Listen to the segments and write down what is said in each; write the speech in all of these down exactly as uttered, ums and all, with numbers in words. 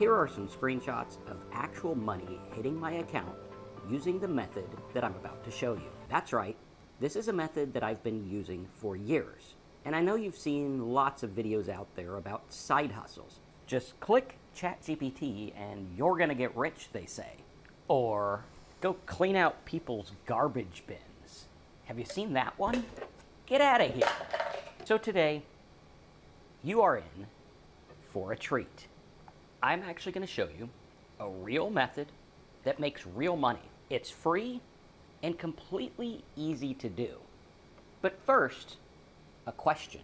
Here are some screenshots of actual money hitting my account using the method that I'm about to show you. That's right, this is a method that I've been using for years. And I know you've seen lots of videos out there about side hustles. Just click ChatGPT and you're gonna get rich, they say. Or go clean out people's garbage bins. Have you seen that one? Get out of here. So today, you are in for a treat. I'm actually going to show you a real method that makes real money. It's free and completely easy to do. But first, a question.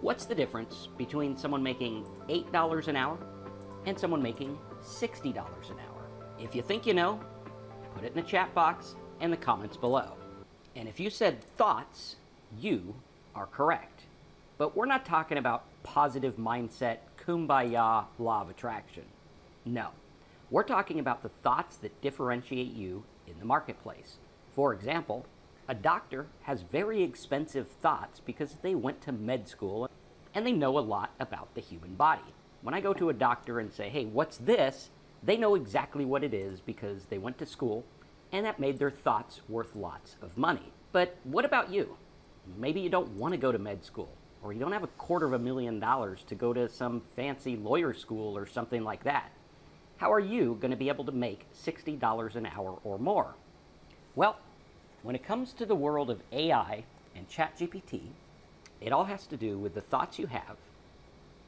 What's the difference between someone making eight dollars an hour and someone making sixty dollars an hour? If you think you know, put it in the chat box and the comments below. And if you said thoughts, you are correct. But we're not talking about positive mindset, kumbaya, law of attraction. No, we're talking about the thoughts that differentiate you in the marketplace. For example, a doctor has very expensive thoughts because they went to med school and they know a lot about the human body. When I go to a doctor and say, hey, what's this? They know exactly what it is because they went to school and that made their thoughts worth lots of money. But what about you? Maybe you don't want to go to med school, or you don't have a quarter of a million dollars to go to some fancy lawyer school or something like that. How are you going to be able to make sixty dollars an hour or more? Well, when it comes to the world of A I and ChatGPT, it all has to do with the thoughts you have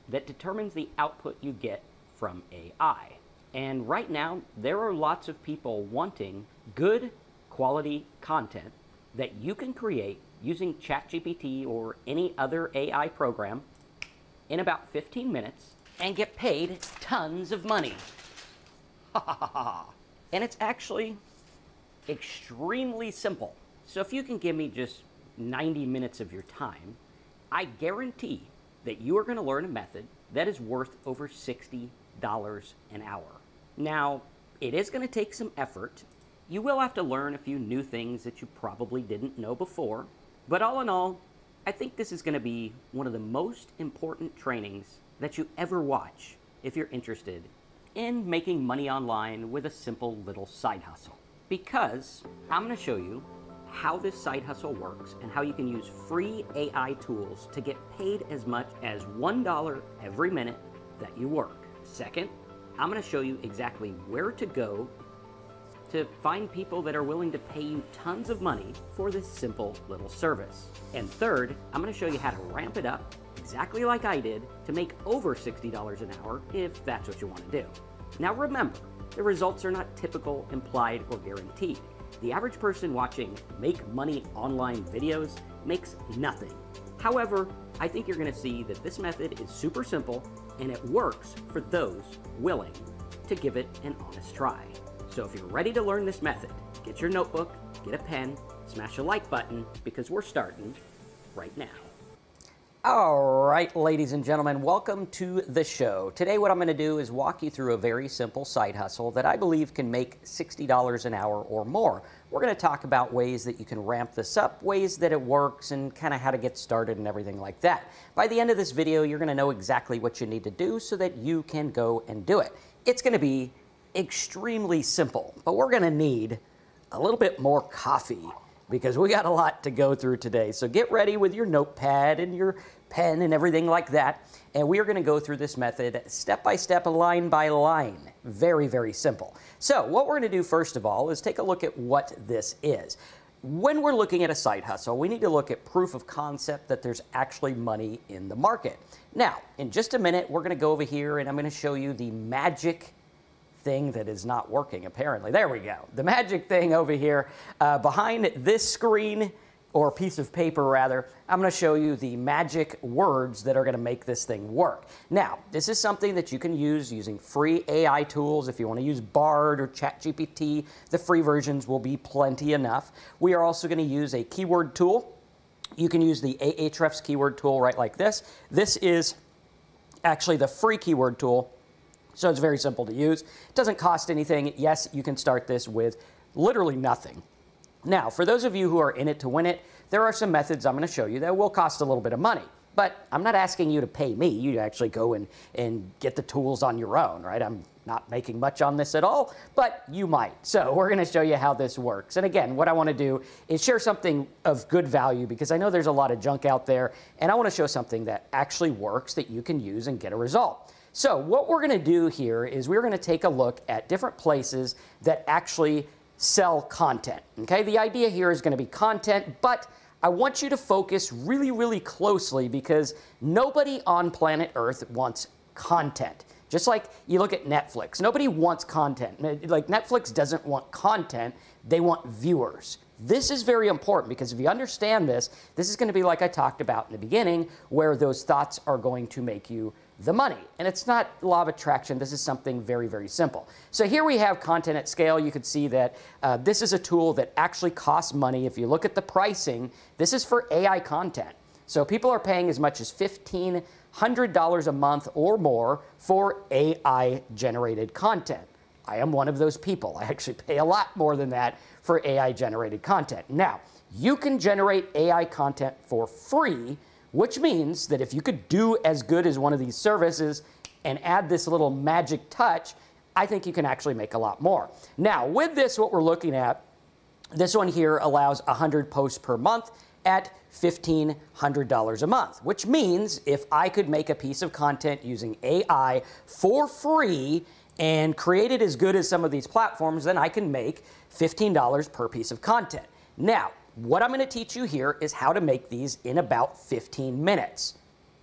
that determines the output you get from A I. And right now, there are lots of people wanting good quality content that you can create using ChatGPT or any other A I program in about fifteen minutes and get paid tons of money. Ha ha ha ha. And it's actually extremely simple. So if you can give me just ninety minutes of your time, I guarantee that you are going to learn a method that is worth over sixty dollars an hour. Now, it is going to take some effort. You will have to learn a few new things that you probably didn't know before. But all in all, I think this is going to be one of the most important trainings that you ever watch if you're interested in making money online with a simple little side hustle. Because I'm going to show you how this side hustle works and how you can use free A I tools to get paid as much as one dollar every minute that you work. Second, I'm going to show you exactly where to go to find people that are willing to pay you tons of money for this simple little service. And third, I'm going to show you how to ramp it up exactly like I did to make over sixty dollars an hour if that's what you want to do. Now remember, the results are not typical, implied, or guaranteed. The average person watching make money online videos makes nothing. However, I think you're going to see that this method is super simple and it works for those willing to give it an honest try. So if you're ready to learn this method, get your notebook, get a pen, smash a like button, because we're starting right now. All right, ladies and gentlemen, welcome to the show. Today what I'm going to do is walk you through a very simple side hustle that I believe can make sixty dollars an hour or more. We're going to talk about ways that you can ramp this up, ways that it works, and kind of how to get started and everything like that. By the end of this video, you're going to know exactly what you need to do so that you can go and do it. It's going to be extremely simple, but we're going to need a little bit more coffee because we got a lot to go through today. So get ready with your notepad and your pen and everything like that. And we are going to go through this method step by step, line by line. Very, very simple. So what we're going to do first of all is take a look at what this is. When we're looking at a side hustle, we need to look at proof of concept that there's actually money in the market. Now, in just a minute, we're going to go over here and I'm going to show you the magic thing that is not working, apparently. There we go. The magic thing over here uh, behind this screen, or piece of paper rather, I'm going to show you the magic words that are going to make this thing work. Now, this is something that you can use using free A I tools. If you want to use Bard or ChatGPT, the free versions will be plenty enough. We are also going to use a keyword tool. You can use the Ahrefs keyword tool right like this. This is actually the free keyword tool. So it's very simple to use. It doesn't cost anything. Yes, you can start this with literally nothing. Now, for those of you who are in it to win it, there are some methods I'm going to show you that will cost a little bit of money. But I'm not asking you to pay me. You actually go and, and get the tools on your own, right? I'm not making much on this at all, but you might. So we're going to show you how this works. And again, what I want to do is share something of good value, because I know there's a lot of junk out there, and I want to show something that actually works that you can use and get a result. So what we're going to do here is we're going to take a look at different places that actually sell content. Okay, the idea here is going to be content, but I want you to focus really, really closely, because nobody on planet Earth wants content. Just like you look at Netflix, nobody wants content. Like, Netflix doesn't want content, they want viewers. This is very important, because if you understand this, this is going to be like I talked about in the beginning, where those thoughts are going to make you the money. And it's not law of attraction. This is something very, very simple. So here we have content at scale. You could see that uh, this is a tool that actually costs money. If you look at the pricing, this is for A I content. So people are paying as much as fifteen hundred dollars a month or more for A I-generated content. I am one of those people. I actually pay a lot more than that for A I-generated content. Now, you can generate A I content for free, which means that if you could do as good as one of these services and add this little magic touch, I think you can actually make a lot more. Now, with this, what we're looking at, this one here allows one hundred posts per month at fifteen hundred dollars a month, which means if I could make a piece of content using A I for free and create it as good as some of these platforms, then I can make fifteen dollars per piece of content. Now, what I'm going to teach you here is how to make these in about fifteen minutes.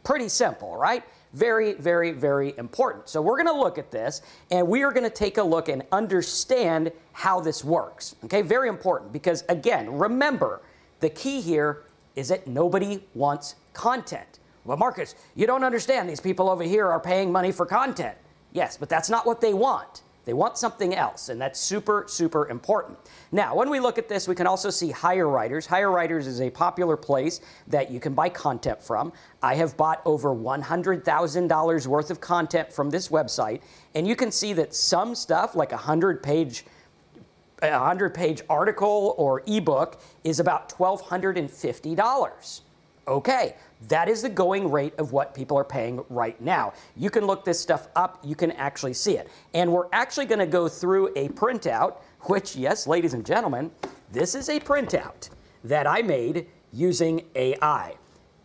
Pretty simple, right? Very, very, very important. So we're going to look at this, and we are going to take a look and understand how this works. Okay, very important, because again, remember, the key here is that nobody wants content. Well, Marcus, you don't understand. These people over here are paying money for content. Yes, but that's not what they want. They want something else, and that's super, super important. Now, when we look at this, we can also see HireWriters. HireWriters is a popular place that you can buy content from. I have bought over one hundred thousand dollars worth of content from this website, and you can see that some stuff, like a hundred-page a hundred-page article or ebook, is about twelve hundred fifty dollars. Okay, that is the going rate of what people are paying right now. You can look this stuff up. You can actually see it. And we're actually going to go through a printout, which, yes, ladies and gentlemen, this is a printout that I made using A I.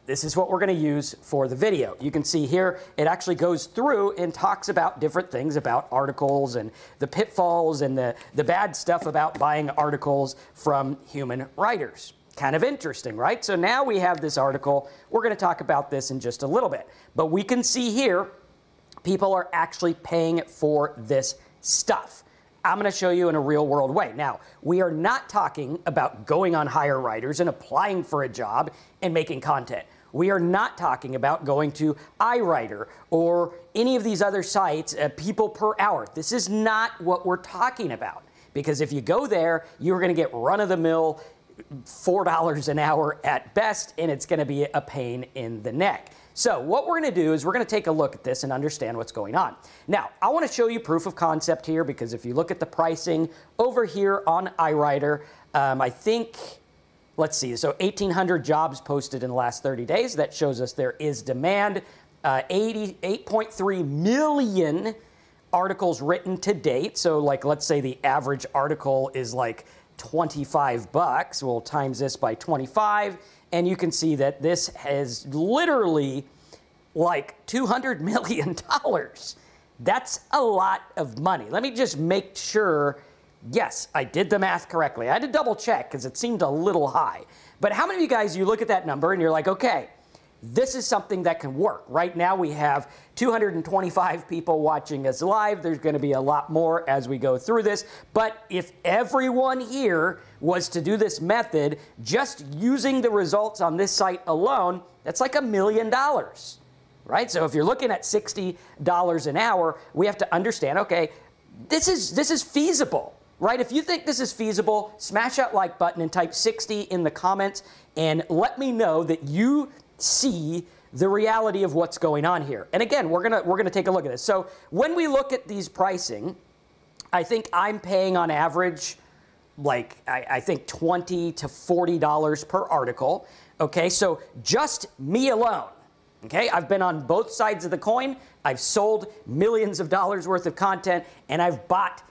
This is what we're going to use for the video. You can see here, it actually goes through and talks about different things about articles and the pitfalls and the, the bad stuff about buying articles from human writers. Kind of interesting, right? So now we have this article. We're going to talk about this in just a little bit. But we can see here, people are actually paying for this stuff. I'm going to show you in a real-world way. Now, we are not talking about going on HireWriters and applying for a job and making content. We are not talking about going to iWriter or any of these other sites, uh, people per hour. This is not what we're talking about, because if you go there, you're going to get run-of-the-mill four dollars an hour at best, and it's going to be a pain in the neck. So what we're going to do is we're going to take a look at this and understand what's going on. Now, I want to show you proof of concept here, because if you look at the pricing over here on iWriter, um, I think, let's see, so eighteen hundred jobs posted in the last thirty days. That shows us there is demand. Uh, eighty-eight point three million articles written to date. So, like, let's say the average article is like twenty-five bucks. We'll times this by twenty-five, and you can see that this has literally like two hundred million dollars. That's a lot of money. Let me just make sure, yes, I did the math correctly. I had to double check because it seemed a little high. But how many of you guys, you look at that number and you're like, okay, this is something that can work. Right now we have two hundred twenty-five people watching us live. There's going to be a lot more as we go through this. But if everyone here was to do this method, just using the results on this site alone, that's like a million dollars, right? So if you're looking at sixty dollars an hour, we have to understand, okay, this is, this is feasible. Right? If you think this is feasible, smash that like button and type sixty in the comments and let me know that you see the reality of what's going on here. And again, we're gonna we're gonna take a look at this. So when we look at these pricing, I think I'm paying on average, like I, I think twenty to forty dollars per article. Okay, so just me alone, Okay, I've been on both sides of the coin. I've sold millions of dollars worth of content, and I've bought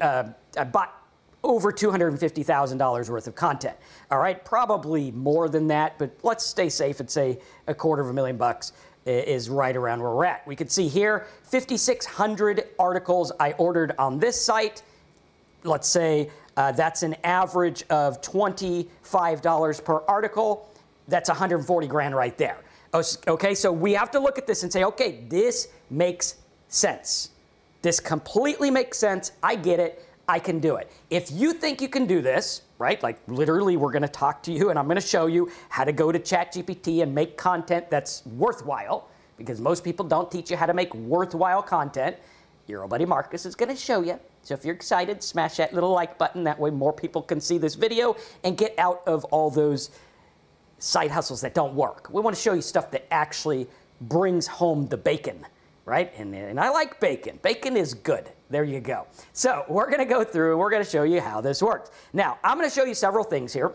uh, I bought over two hundred fifty thousand dollars worth of content. All right, probably more than that, but let's stay safe and say a quarter of a million bucks is right around where we're at. We can see here fifty-six hundred articles I ordered on this site. Let's say uh, that's an average of twenty-five dollars per article. That's one hundred forty grand right there. Okay, so we have to look at this and say, okay, this makes sense. This completely makes sense. I get it. I can do it. If you think you can do this, right, like literally we're going to talk to you and I'm going to show you how to go to ChatGPT and make content that's worthwhile, because most people don't teach you how to make worthwhile content. Your old buddy Marcus is going to show you. So if you're excited, smash that little like button. That way more people can see this video and get out of all those side hustles that don't work. We want to show you stuff that actually brings home the bacon, right? And, and I like bacon. Bacon is good. There you go. So we're going to go through and we're going to show you how this works. Now, I'm going to show you several things here.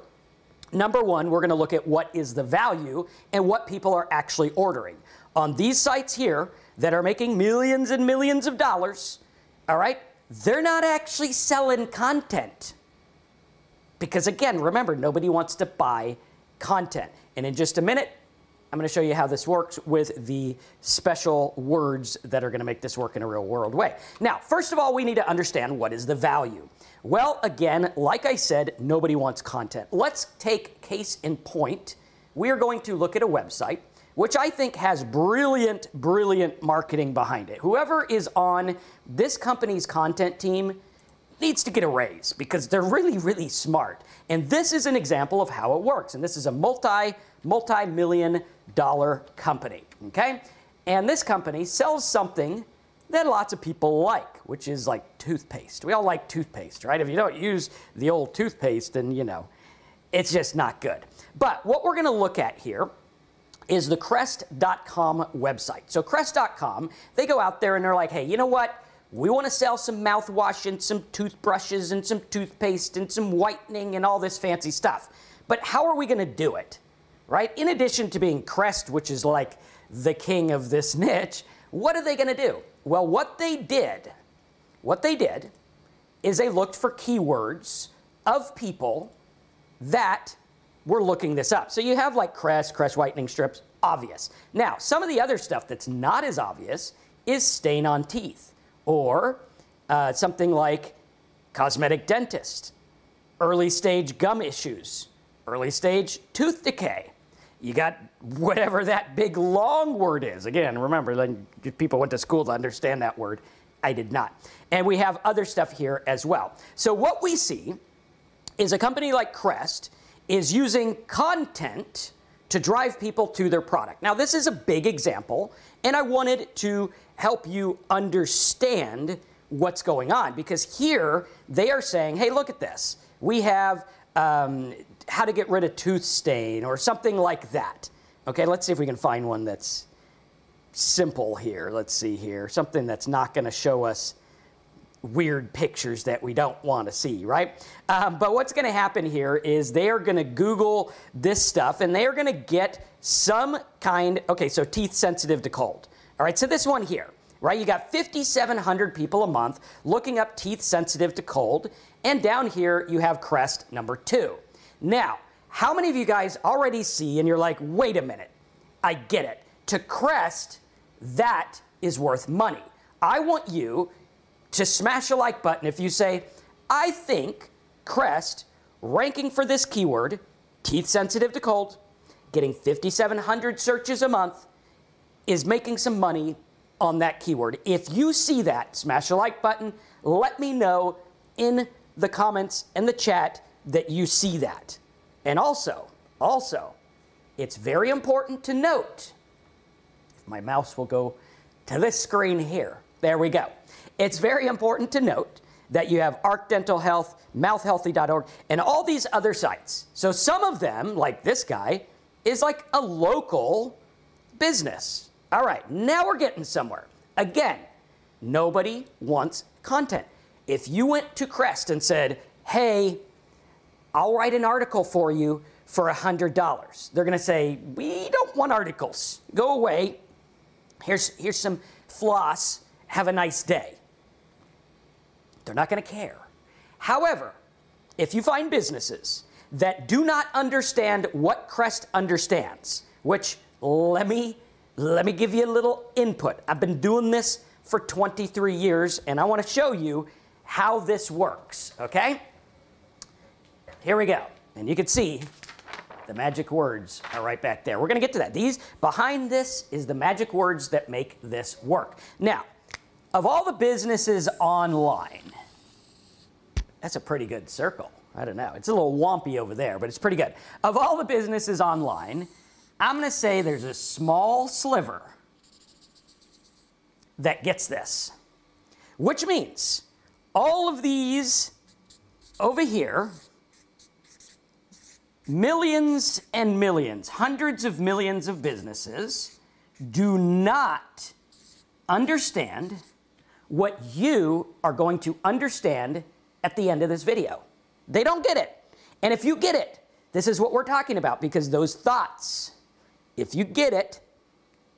Number one, we're going to look at what is the value and what people are actually ordering. On these sites here that are making millions and millions of dollars, all right, they're not actually selling content. Because again, remember, nobody wants to buy content. And in just a minute, I'm going to show you how this works with the special words that are going to make this work in a real world way. Now, first of all, we need to understand what is the value. Well, again, like I said, nobody wants content. Let's take case in point. We are going to look at a website, which I think has brilliant, brilliant marketing behind it. Whoever is on this company's content team needs to get a raise, because they're really, really smart. And this is an example of how it works. And this is a multi, multi-million dollar company, okay? And this company sells something that lots of people like, which is like toothpaste. We all like toothpaste, right? If you don't use the old toothpaste, then, you know, it's just not good. But what we're gonna look at here is the Crest dot com website. So Crest dot com, they go out there and they're like, hey, you know what? We want to sell some mouthwash and some toothbrushes and some toothpaste and some whitening and all this fancy stuff. But how are we going to do it, right? In addition to being Crest, which is like the king of this niche, what are they going to do? Well, what they did, what they did is they looked for keywords of people that were looking this up. So you have like Crest, Crest whitening strips, obvious. Now, some of the other stuff that's not as obvious is stain on teeth, or uh, something like cosmetic dentist, early stage gum issues, early stage tooth decay. You got whatever that big long word is. Again, remember, like, people went to school to understand that word. I did not. And we have other stuff here as well. So what we see is a company like Crest is using content to drive people to their product. Now, this is a big example, and I wanted to help you understand what's going on, because here they are saying, hey, look at this. We have um, how to get rid of tooth stain or something like that. Okay, let's see if we can find one that's simple here. Let's see here, something that's not gonna show us weird pictures that we don't want to see, right? Um, but what's going to happen here is they are going to Google this stuff, and they are going to get some kind, okay, so teeth sensitive to cold. All right, so this one here, right? You got fifty-seven hundred people a month looking up teeth sensitive to cold, and down here you have Crest number two. Now, how many of you guys already see and you're like, wait a minute, I get it. To Crest, that is worth money. I want you to smash a like button if you say, I think Crest ranking for this keyword, teeth sensitive to cold, getting fifty-seven hundred searches a month, is making some money on that keyword. If you see that, smash a like button. Let me know in the comments and the chat that you see that. And also, also, it's very important to note, my mouse will go to this screen here. There we go. It's very important to note that you have Arc Dental Health, mouth healthy dot org, and all these other sites. So some of them, like this guy, is like a local business. All right, now we're getting somewhere. Again, nobody wants content. If you went to Crest and said, hey, I'll write an article for you for one hundred dollars. They're going to say, we don't want articles. Go away. Here's, here's some floss. Have a nice day. They're not going to care. However, if you find businesses that do not understand what Crest understands, which let me, let me give you a little input. I've been doing this for twenty-three years, and I want to show you how this works, okay? Here we go. And you can see the magic words are right back there. We're going to get to that. These, behind this is the magic words that make this work. Now, of all the businesses online, that's a pretty good circle. I don't know. It's a little wompy over there, but it's pretty good. Of all the businesses online, I'm going to say there's a small sliver that gets this, which means all of these over here, millions and millions, hundreds of millions of businesses do not understand what you are going to understand at the end of this video. They don't get it. And if you get it, this is what we're talking about, because those thoughts, if you get it,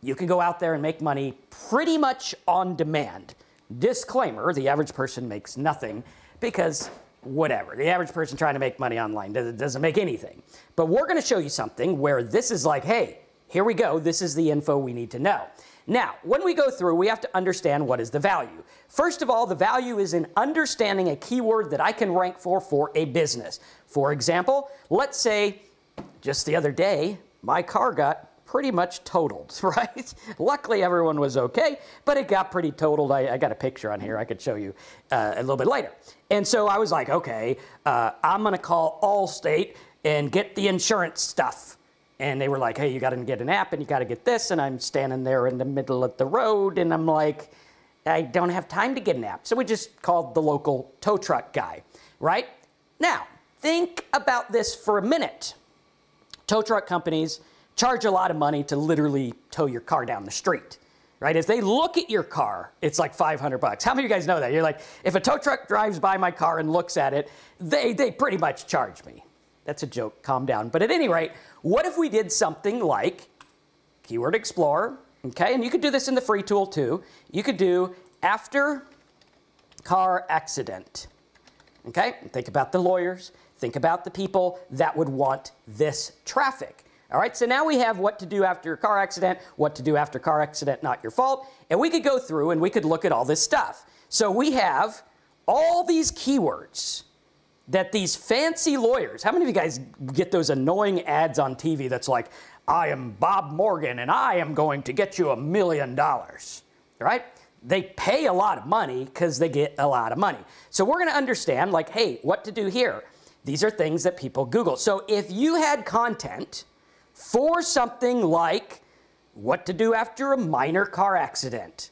you can go out there and make money pretty much on demand. Disclaimer, the average person makes nothing because whatever. The average person trying to make money online doesn't make anything. But we're going to show you something where this is like, hey, here we go. This is the info we need to know. Now, when we go through, we have to understand what is the value. First of all, the value is in understanding a keyword that I can rank for for a business. For example, let's say just the other day, my car got pretty much totaled, right? Luckily, everyone was okay, but it got pretty totaled. I, I got a picture on here I could show you uh, a little bit later. And so I was like, okay, uh, I'm going to call Allstate and get the insurance stuff. And they were like, hey, you got to get an app and you got to get this. And I'm standing there in the middle of the road and I'm like, I don't have time to get an app. So we just called the local tow truck guy, right? Now, think about this for a minute. Tow truck companies charge a lot of money to literally tow your car down the street, right? If they look at your car, it's like five hundred bucks. How many of you guys know that? You're like, if a tow truck drives by my car and looks at it, they, they pretty much charge me. That's a joke, calm down. But at any rate, what if we did something like Keyword Explorer, okay? And you could do this in the free tool too. You could do after car accident, okay? Think about the lawyers, think about the people that would want this traffic. All right, so now we have what to do after a car accident, what to do after car accident, not your fault. And we could go through and we could look at all this stuff. So we have all these keywords that these fancy lawyers, how many of you guys get those annoying ads on T V that's like, I am Bob Morgan and I am going to get you a million dollars, right? They pay a lot of money because they get a lot of money. So we're going to understand like, hey, what to do here. These are things that people Google. So if you had content for something like what to do after a minor car accident.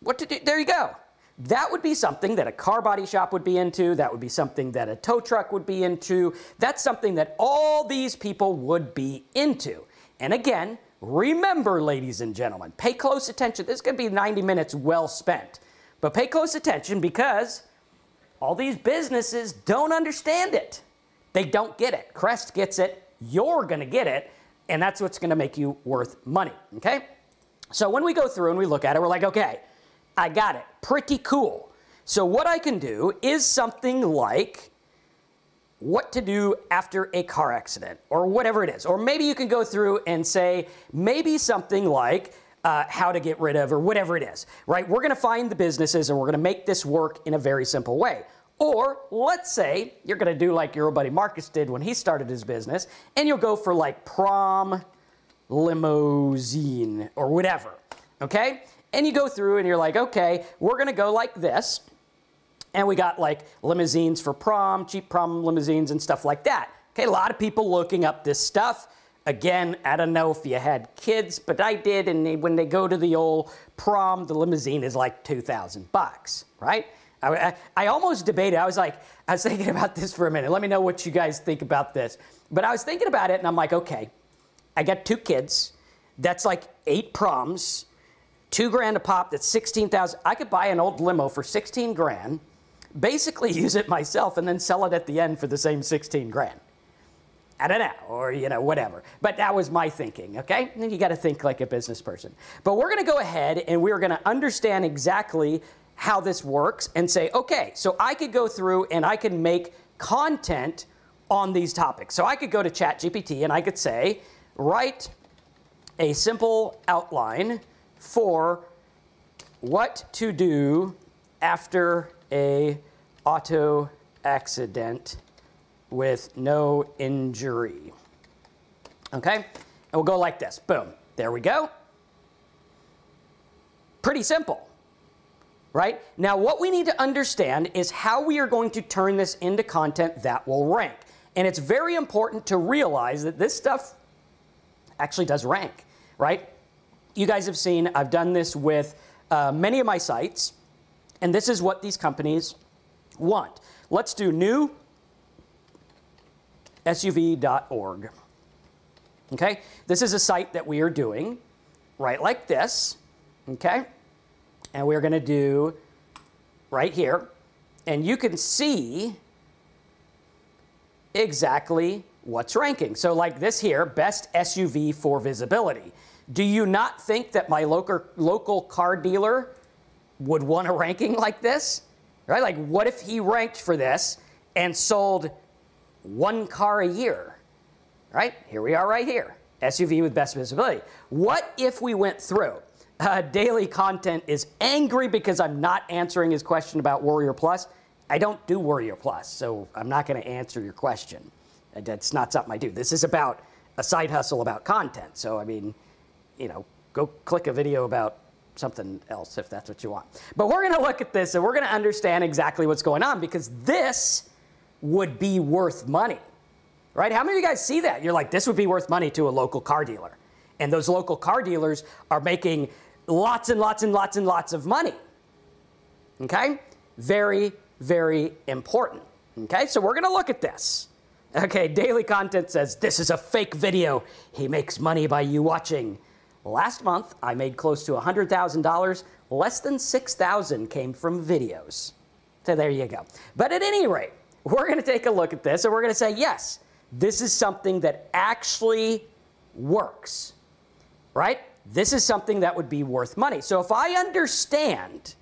What to do, there you go. That would be something that a car body shop would be into. That would be something that a tow truck would be into. That's something that all these people would be into. And again, remember, ladies and gentlemen, pay close attention. This is going to be ninety minutes well spent. But pay close attention because all these businesses don't understand it. They don't get it. Crest gets it. You're going to get it, and that's what's going to make you worth money, okay? So when we go through and we look at it, we're like, okay, I got it. Pretty cool. So what I can do is something like what to do after a car accident or whatever it is. Or maybe you can go through and say maybe something like uh, how to get rid of or whatever it is, right? We're going to find the businesses and we're going to make this work in a very simple way. Or let's say you're going to do like your old buddy Marcus did when he started his business, and you'll go for like prom limousine or whatever, okay? And you go through and you're like, okay, we're going to go like this, and we got like limousines for prom, cheap prom limousines and stuff like that. Okay, a lot of people looking up this stuff. Again, I don't know if you had kids, but I did, and they, when they go to the old prom, the limousine is like two thousand bucks, right? I, I almost debated. I was like, I was thinking about this for a minute. Let me know what you guys think about this. But I was thinking about it, and I'm like, okay, I got two kids. That's like eight proms, two grand a pop. That's sixteen thousand. I could buy an old limo for sixteen grand, basically use it myself, and then sell it at the end for the same sixteen grand. I don't know, or, you know, whatever. But that was my thinking, okay? And then you got to think like a business person. But we're going to go ahead and we're going to understand exactly how this works and say, okay, so I could go through and I can make content on these topics. So I could go to ChatGPT and I could say, write a simple outline for what to do after a auto accident with no injury. Okay? And we'll go like this. Boom. There we go. Pretty simple. Right? Now what we need to understand is how we are going to turn this into content that will rank. And it's very important to realize that this stuff actually does rank. Right? You guys have seen, I've done this with uh, many of my sites, and this is what these companies want. Let's do new S U V dot org. Okay? This is a site that we are doing right like this. Okay? And we're going to do right here. And you can see exactly what's ranking. So like this here, best S U V for visibility. Do you not think that my local, local car dealer would want a ranking like this? Right? Like what if he ranked for this and sold one car a year, right? Here we are right here, S U V with best visibility. What if we went through? Uh, daily content is angry because I'm not answering his question about Warrior Plus. I don't do Warrior Plus, so I'm not going to answer your question. That's not something I do. This is about a side hustle about content. So, I mean, you know, go click a video about something else if that's what you want. But we're going to look at this and we're going to understand exactly what's going on, because this would be worth money, right? How many of you guys see that? You're like, this would be worth money to a local car dealer. And those local car dealers are making lots and lots and lots and lots of money, okay? Very, very important, okay? So we're going to look at this. Okay, daily content says, this is a fake video. He makes money by you watching. Last month, I made close to one hundred thousand dollars. Less than six thousand dollars came from videos. So there you go. But at any rate, we're going to take a look at this and we're going to say, yes, this is something that actually works, right? This is something that would be worth money. So if I understand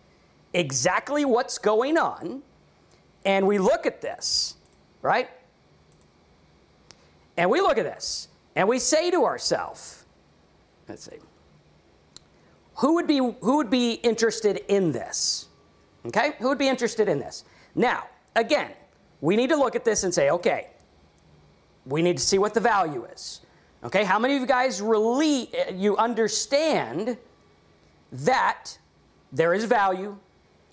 exactly what's going on and we look at this, right? And we look at this and we say to ourselves, let's see, who would be, who would be interested in this? Okay, who would be interested in this? Now, again, we need to look at this and say, okay, we need to see what the value is. Okay, how many of you guys really, you understand that there is value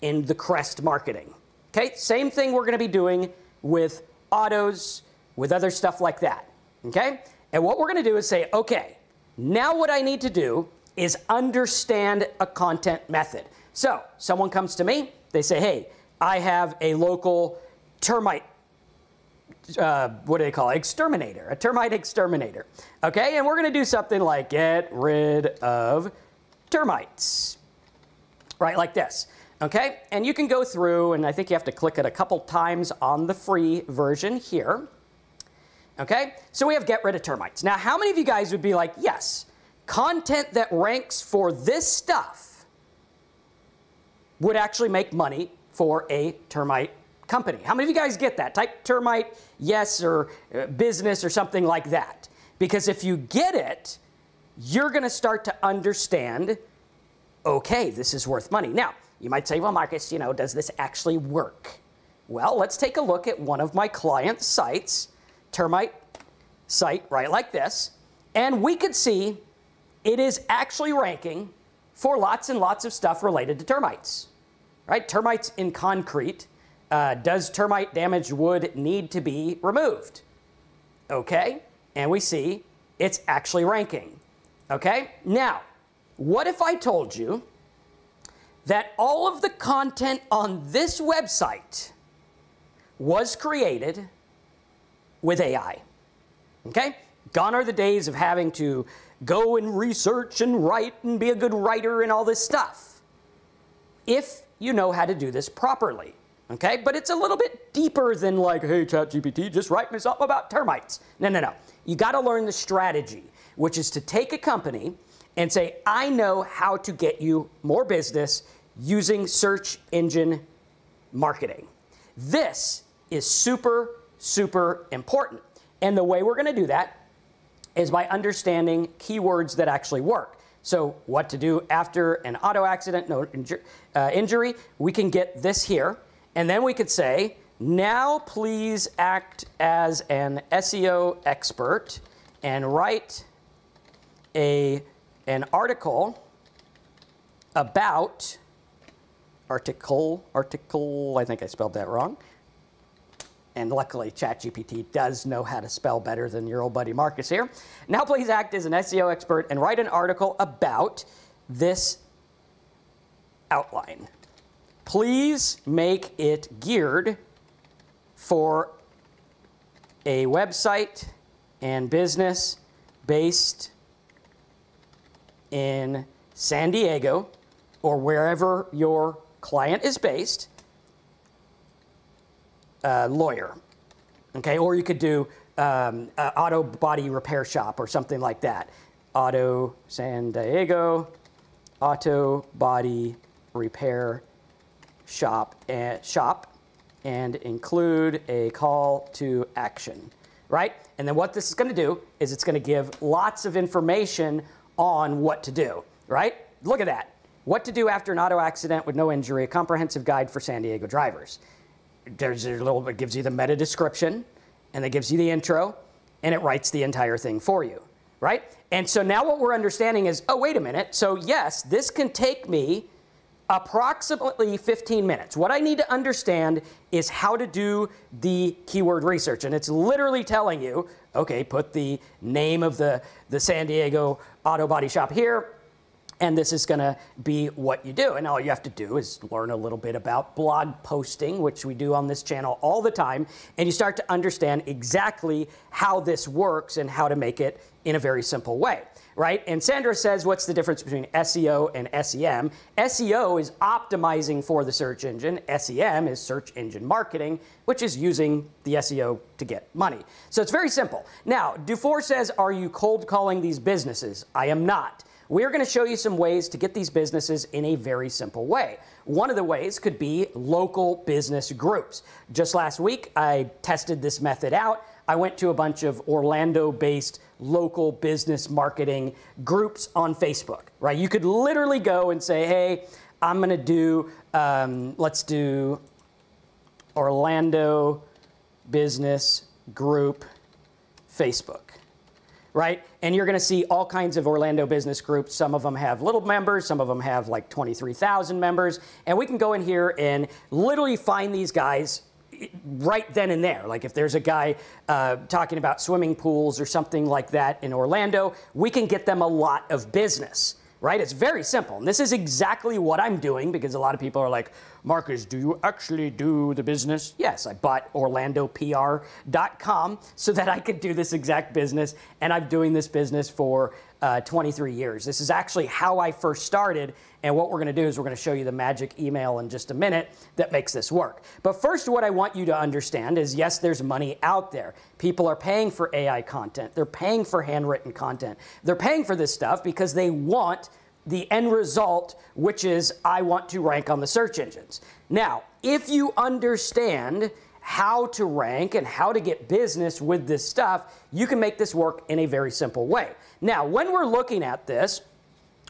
in the Crest marketing? Okay, same thing we're going to be doing with autos, with other stuff like that. Okay, and what we're going to do is say, okay, now what I need to do is understand a content method. So someone comes to me, they say, hey, I have a local termite, uh, what do they call it? Exterminator, a termite exterminator. Okay, and we're going to do something like get rid of termites, right? Like this. Okay, and you can go through, and I think you have to click it a couple times on the free version here. Okay, so we have get rid of termites. Now, how many of you guys would be like, yes, content that ranks for this stuff would actually make money for a termite company? How many of you guys get that? Type termite, yes, or uh, business or something like that. Because if you get it, you're going to start to understand, okay, this is worth money. Now, you might say, well, Marcus, you know, does this actually work? Well, let's take a look at one of my client sites, termite site, right like this. And we could see it is actually ranking for lots and lots of stuff related to termites, right? Termites in concrete. Uh, does termite damaged wood need to be removed? Okay, and we see it's actually ranking. Okay, now, what if I told you that all of the content on this website was created with A I? Okay, gone are the days of having to go and research and write and be a good writer and all this stuff, if you know how to do this properly. okay? But it's a little bit deeper than like, hey, ChatGPT, just write me something about termites. No, no, no. You got to learn the strategy, which is to take a company and say, I know how to get you more business using search engine marketing. This is super, super important. And the way we're going to do that is by understanding keywords that actually work. So what to do after an auto accident, no inju uh, injury, we can get this here. And then we could say, now please act as an S E O expert and write a, an article about, article, article, I think I spelled that wrong. And luckily, ChatGPT does know how to spell better than your old buddy Marcus here. Now please act as an S E O expert and write an article about this outline. Please make it geared for a website and business based in San Diego or wherever your client is based. Uh, lawyer, okay, or you could do um, uh, auto body repair shop or something like that. Auto San Diego, auto body repair shop and shop, and include a call to action, right? And then what this is going to do is it's going to give lots of information on what to do, right? Look at that. What to do after an auto accident with no injury, a comprehensive guide for San Diego drivers. There's a little bit, gives you the meta description, and it gives you the intro, and it writes the entire thing for you, right? And so now what we're understanding is, oh, wait a minute. So yes, this can take me approximately fifteen minutes. What I need to understand is how to do the keyword research. And it's literally telling you, okay, put the name of the, the San Diego auto body shop here. And this is going to be what you do. And all you have to do is learn a little bit about blog posting, which we do on this channel all the time. And you start to understand exactly how this works and how to make it in a very simple way, right? And Sandra says, what's the difference between S E O and S E M? S E O is optimizing for the search engine. S E M is search engine marketing, which is using the S E O to get money. So it's very simple. Now, Dufour says, are you cold calling these businesses? I am not. We're going to show you some ways to get these businesses in a very simple way. One of the ways could be local business groups. Just last week, I tested this method out. I went to a bunch of Orlando-based local business marketing groups on Facebook, right? You could literally go and say, hey, I'm going to do, um, let's do Orlando business group Facebook. Right? And you're going to see all kinds of Orlando business groups. Some of them have little members. Some of them have like twenty-three thousand members. And we can go in here and literally find these guys right then and there. Like if there's a guy uh, talking about swimming pools or something like that in Orlando, we can get them a lot of business. Right? It's very simple. And this is exactly what I'm doing because a lot of people are like, Marcus, do you actually do the business? Yes, I bought Orlando P R dot com so that I could do this exact business. And I'm doing this business for uh, twenty-three years. This is actually how I first started. And what we're going to do is we're going to show you the magic email in just a minute that makes this work. But first, what I want you to understand is, yes, there's money out there. People are paying for A I content. They're paying for handwritten content. They're paying for this stuff because they want the end result, which is I want to rank on the search engines. Now, if you understand how to rank and how to get business with this stuff, you can make this work in a very simple way. Now, when we're looking at this,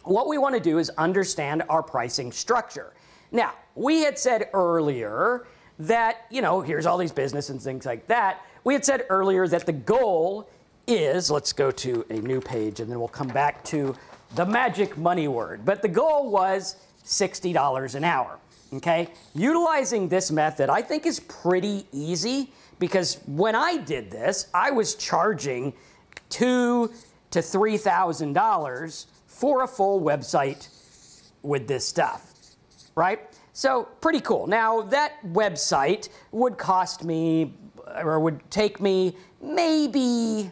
what we want to do is understand our pricing structure. Now, we had said earlier that, you know, here's all these business and things like that. We had said earlier that the goal is, let's go to a new page and then we'll come back to the magic money word. But the goal was sixty dollars an hour, okay? Utilizing this method, I think, is pretty easy because when I did this, I was charging two thousand to three thousand dollars for a full website with this stuff, right? So pretty cool. Now, that website would cost me or would take me maybe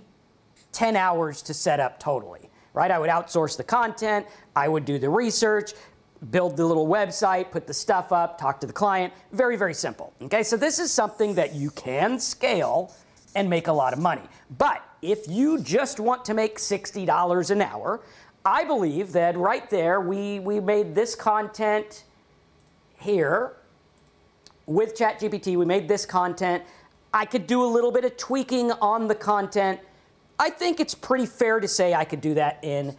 ten hours to set up totally. Right? I would outsource the content. I would do the research. build the little website, put the stuff up, talk to the client. Very, very simple. Okay, so this is something that you can scale and make a lot of money. But if you just want to make sixty dollars an hour, I believe that right there, we, we made this content here with ChatGPT. We made this content. I could do a little bit of tweaking on the content. I think it's pretty fair to say I could do that in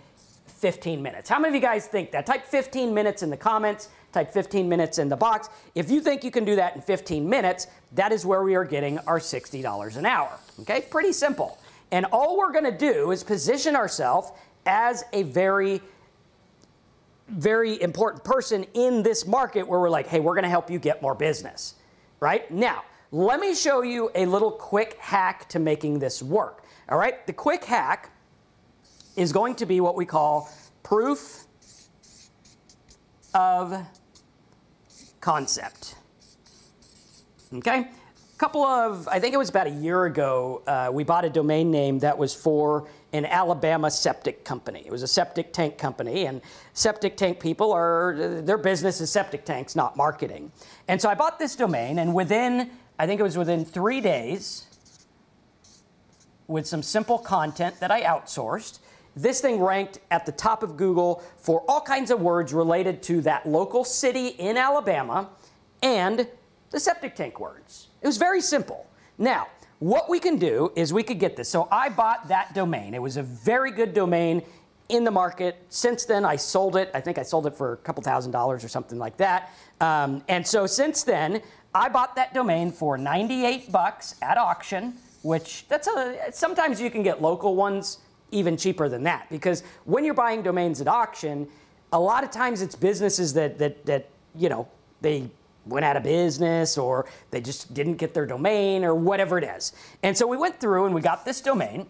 fifteen minutes. How many of you guys think that? Type fifteen minutes in the comments. Type fifteen minutes in the box. If you think you can do that in fifteen minutes, that is where we are getting our sixty dollars an hour. Okay, pretty simple. And all we're going to do is position ourselves as a very, very important person in this market where we're like, hey, we're going to help you get more business. Right? Now, let me show you a little quick hack to making this work. All right? The quick hack is going to be what we call proof of concept. Okay? A couple of, I think it was about a year ago, uh, we bought a domain name that was for an Alabama septic company. It was a septic tank company, and septic tank people are, their business is septic tanks, not marketing. And so I bought this domain, and within, I think it was within three days, with some simple content that I outsourced, this thing ranked at the top of Google for all kinds of words related to that local city in Alabama and the septic tank words. It was very simple. Now, what we can do is we could get this. So I bought that domain. It was a very good domain in the market. Since then, I sold it. I think I sold it for a couple thousand dollars or something like that. Um, and so since then, I bought that domain for ninety-eight bucks at auction, which that's a, sometimes you can get local ones even cheaper than that, because when you're buying domains at auction, a lot of times it's businesses that, that, that you know, they went out of business or they just didn't get their domain or whatever it is. And so we went through and we got this domain,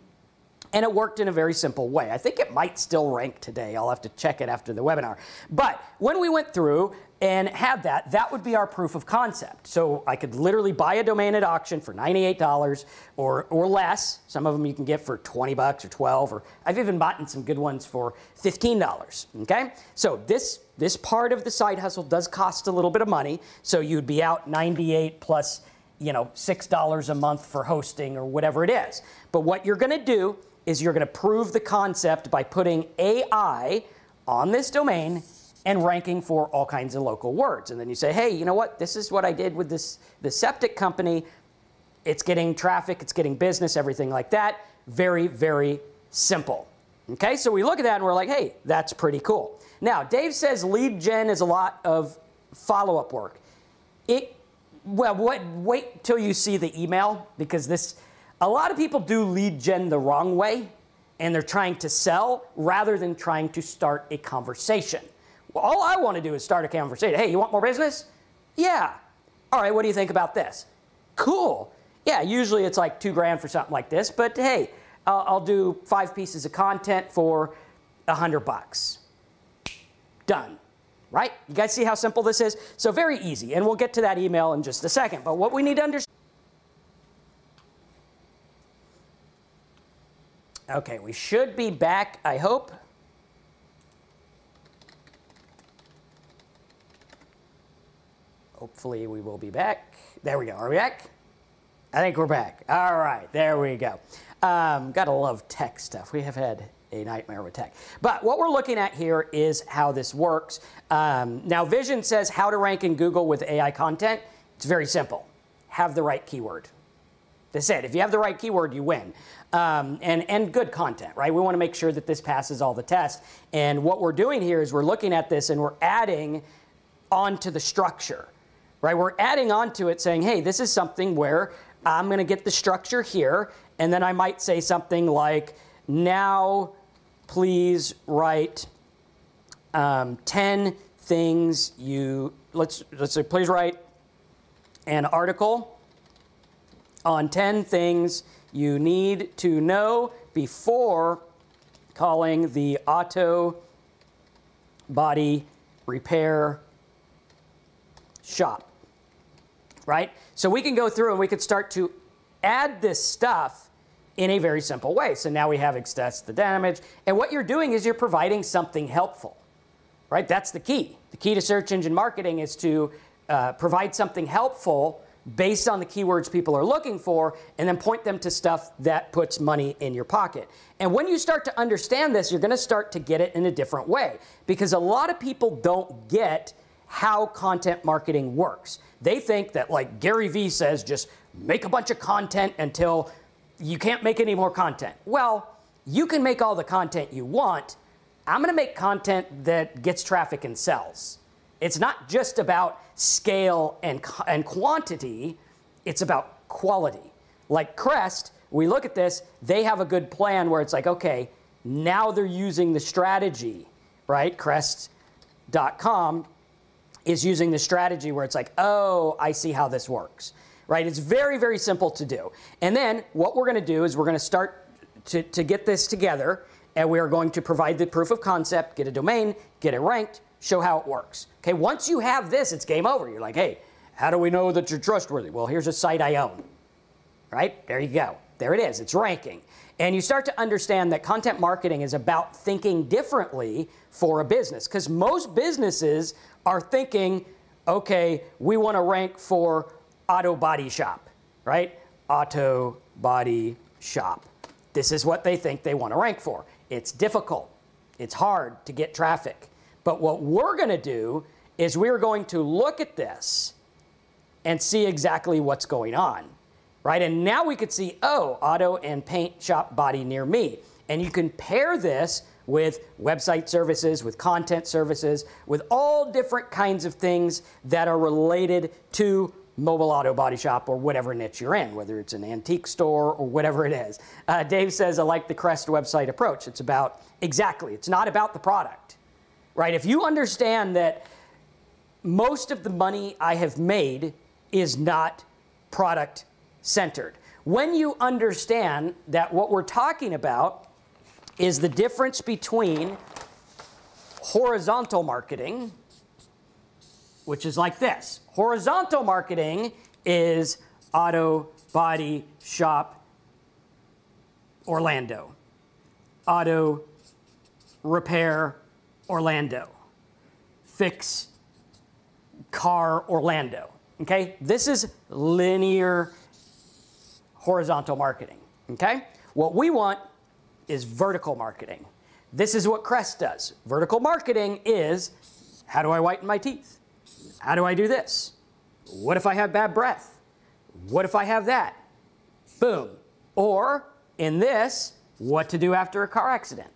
and it worked in a very simple way. I think it might still rank today. I'll have to check it after the webinar. But when we went through and had that, that would be our proof of concept. So I could literally buy a domain at auction for ninety-eight dollars or, or less. Some of them you can get for twenty bucks or twelve, or I've even bought some good ones for fifteen dollars, okay? So this, this part of the side hustle does cost a little bit of money. So you'd be out ninety-eight plus, you know, six dollars a month for hosting or whatever it is. But what you're gonna do is you're gonna prove the concept by putting A I on this domain and ranking for all kinds of local words. And then you say, hey, you know what? This is what I did with this, this septic company. It's getting traffic, it's getting business, everything like that. Very, very simple. Okay, so we look at that and we're like, hey, that's pretty cool. Now, Dave says lead gen is a lot of follow-up work. It, well, what, wait till you see the email, because this, a lot of people do lead gen the wrong way, and they're trying to sell rather than trying to start a conversation. Well, all I want to do is start a conversation. Hey, you want more business? Yeah. All right, what do you think about this? Cool. Yeah, usually it's like two grand for something like this, but hey, uh, I'll do five pieces of content for a hundred bucks. Done. Right? You guys see how simple this is? So very easy, and we'll get to that email in just a second. But what we need to understand... Okay, we should be back, I hope. Hopefully we will be back. There we go. Are we back? I think we're back. All right. There we go. Um, gotta love tech stuff. We have had a nightmare with tech. But what we're looking at here is how this works. Um, now, Vision says how to rank in Google with A I content. It's very simple. Have the right keyword. That's it. If you have the right keyword, you win. Um, and, and good content, right? We want to make sure that this passes all the tests. And what we're doing here is we're looking at this and we're adding onto the structure. Right, we're adding on to it saying, hey, this is something where I'm going to get the structure here, and then I might say something like, now please write um, ten things you, let's, let's say, please write an article on ten things you need to know before calling the auto body repair shop. Right? So we can go through and we could start to add this stuff in a very simple way. So now we have assess the damage. And what you're doing is you're providing something helpful. right? That's the key. The key to search engine marketing is to uh, provide something helpful based on the keywords people are looking for, and then point them to stuff that puts money in your pocket. And when you start to understand this, you're going to start to get it in a different way, because a lot of people don't get how content marketing works. They think that, like Gary Vee says, just make a bunch of content until you can't make any more content. Well, you can make all the content you want. I'm going to make content that gets traffic and sells. It's not just about scale and, and quantity, it's about quality. Like Crest, we look at this, they have a good plan where it's like, okay, now they're using the strategy, right? Crest dot com is using the strategy where it's like, oh, I see how this works, right? It's very, very simple to do. And then what we're gonna do is we're gonna start to, to get this together, and we are going to provide the proof of concept, get a domain, get it ranked, show how it works. Okay, once you have this, it's game over. You're like, hey, how do we know that you're trustworthy? Well, here's a site I own, right? There you go. There it is. It's ranking. And you start to understand that content marketing is about thinking differently for a business, because most businesses are thinking, okay, we want to rank for auto body shop, right? Auto body shop. This is what they think they want to rank for. It's difficult. It's hard to get traffic. But what we're going to do is we're going to look at this and see exactly what's going on, right? And now we could see, oh, auto and paint shop body near me. And you can pair this with website services, with content services, with all different kinds of things that are related to mobile auto body shop or whatever niche you're in, whether it's an antique store or whatever it is. Uh, Dave says, I like the Crest website approach. It's about, exactly, it's not about the product. Right? If you understand that most of the money I have made is not product centered. When you understand that what we're talking about is the difference between horizontal marketing, which is like this. Horizontal marketing is auto body shop Orlando, auto repair Orlando, fix car Orlando, okay? This is linear horizontal marketing, okay? What we want is vertical marketing. This is what Crest does. Vertical marketing is, how do I whiten my teeth? How do I do this? What if I have bad breath? What if I have that? Boom. Or in this, what to do after a car accident.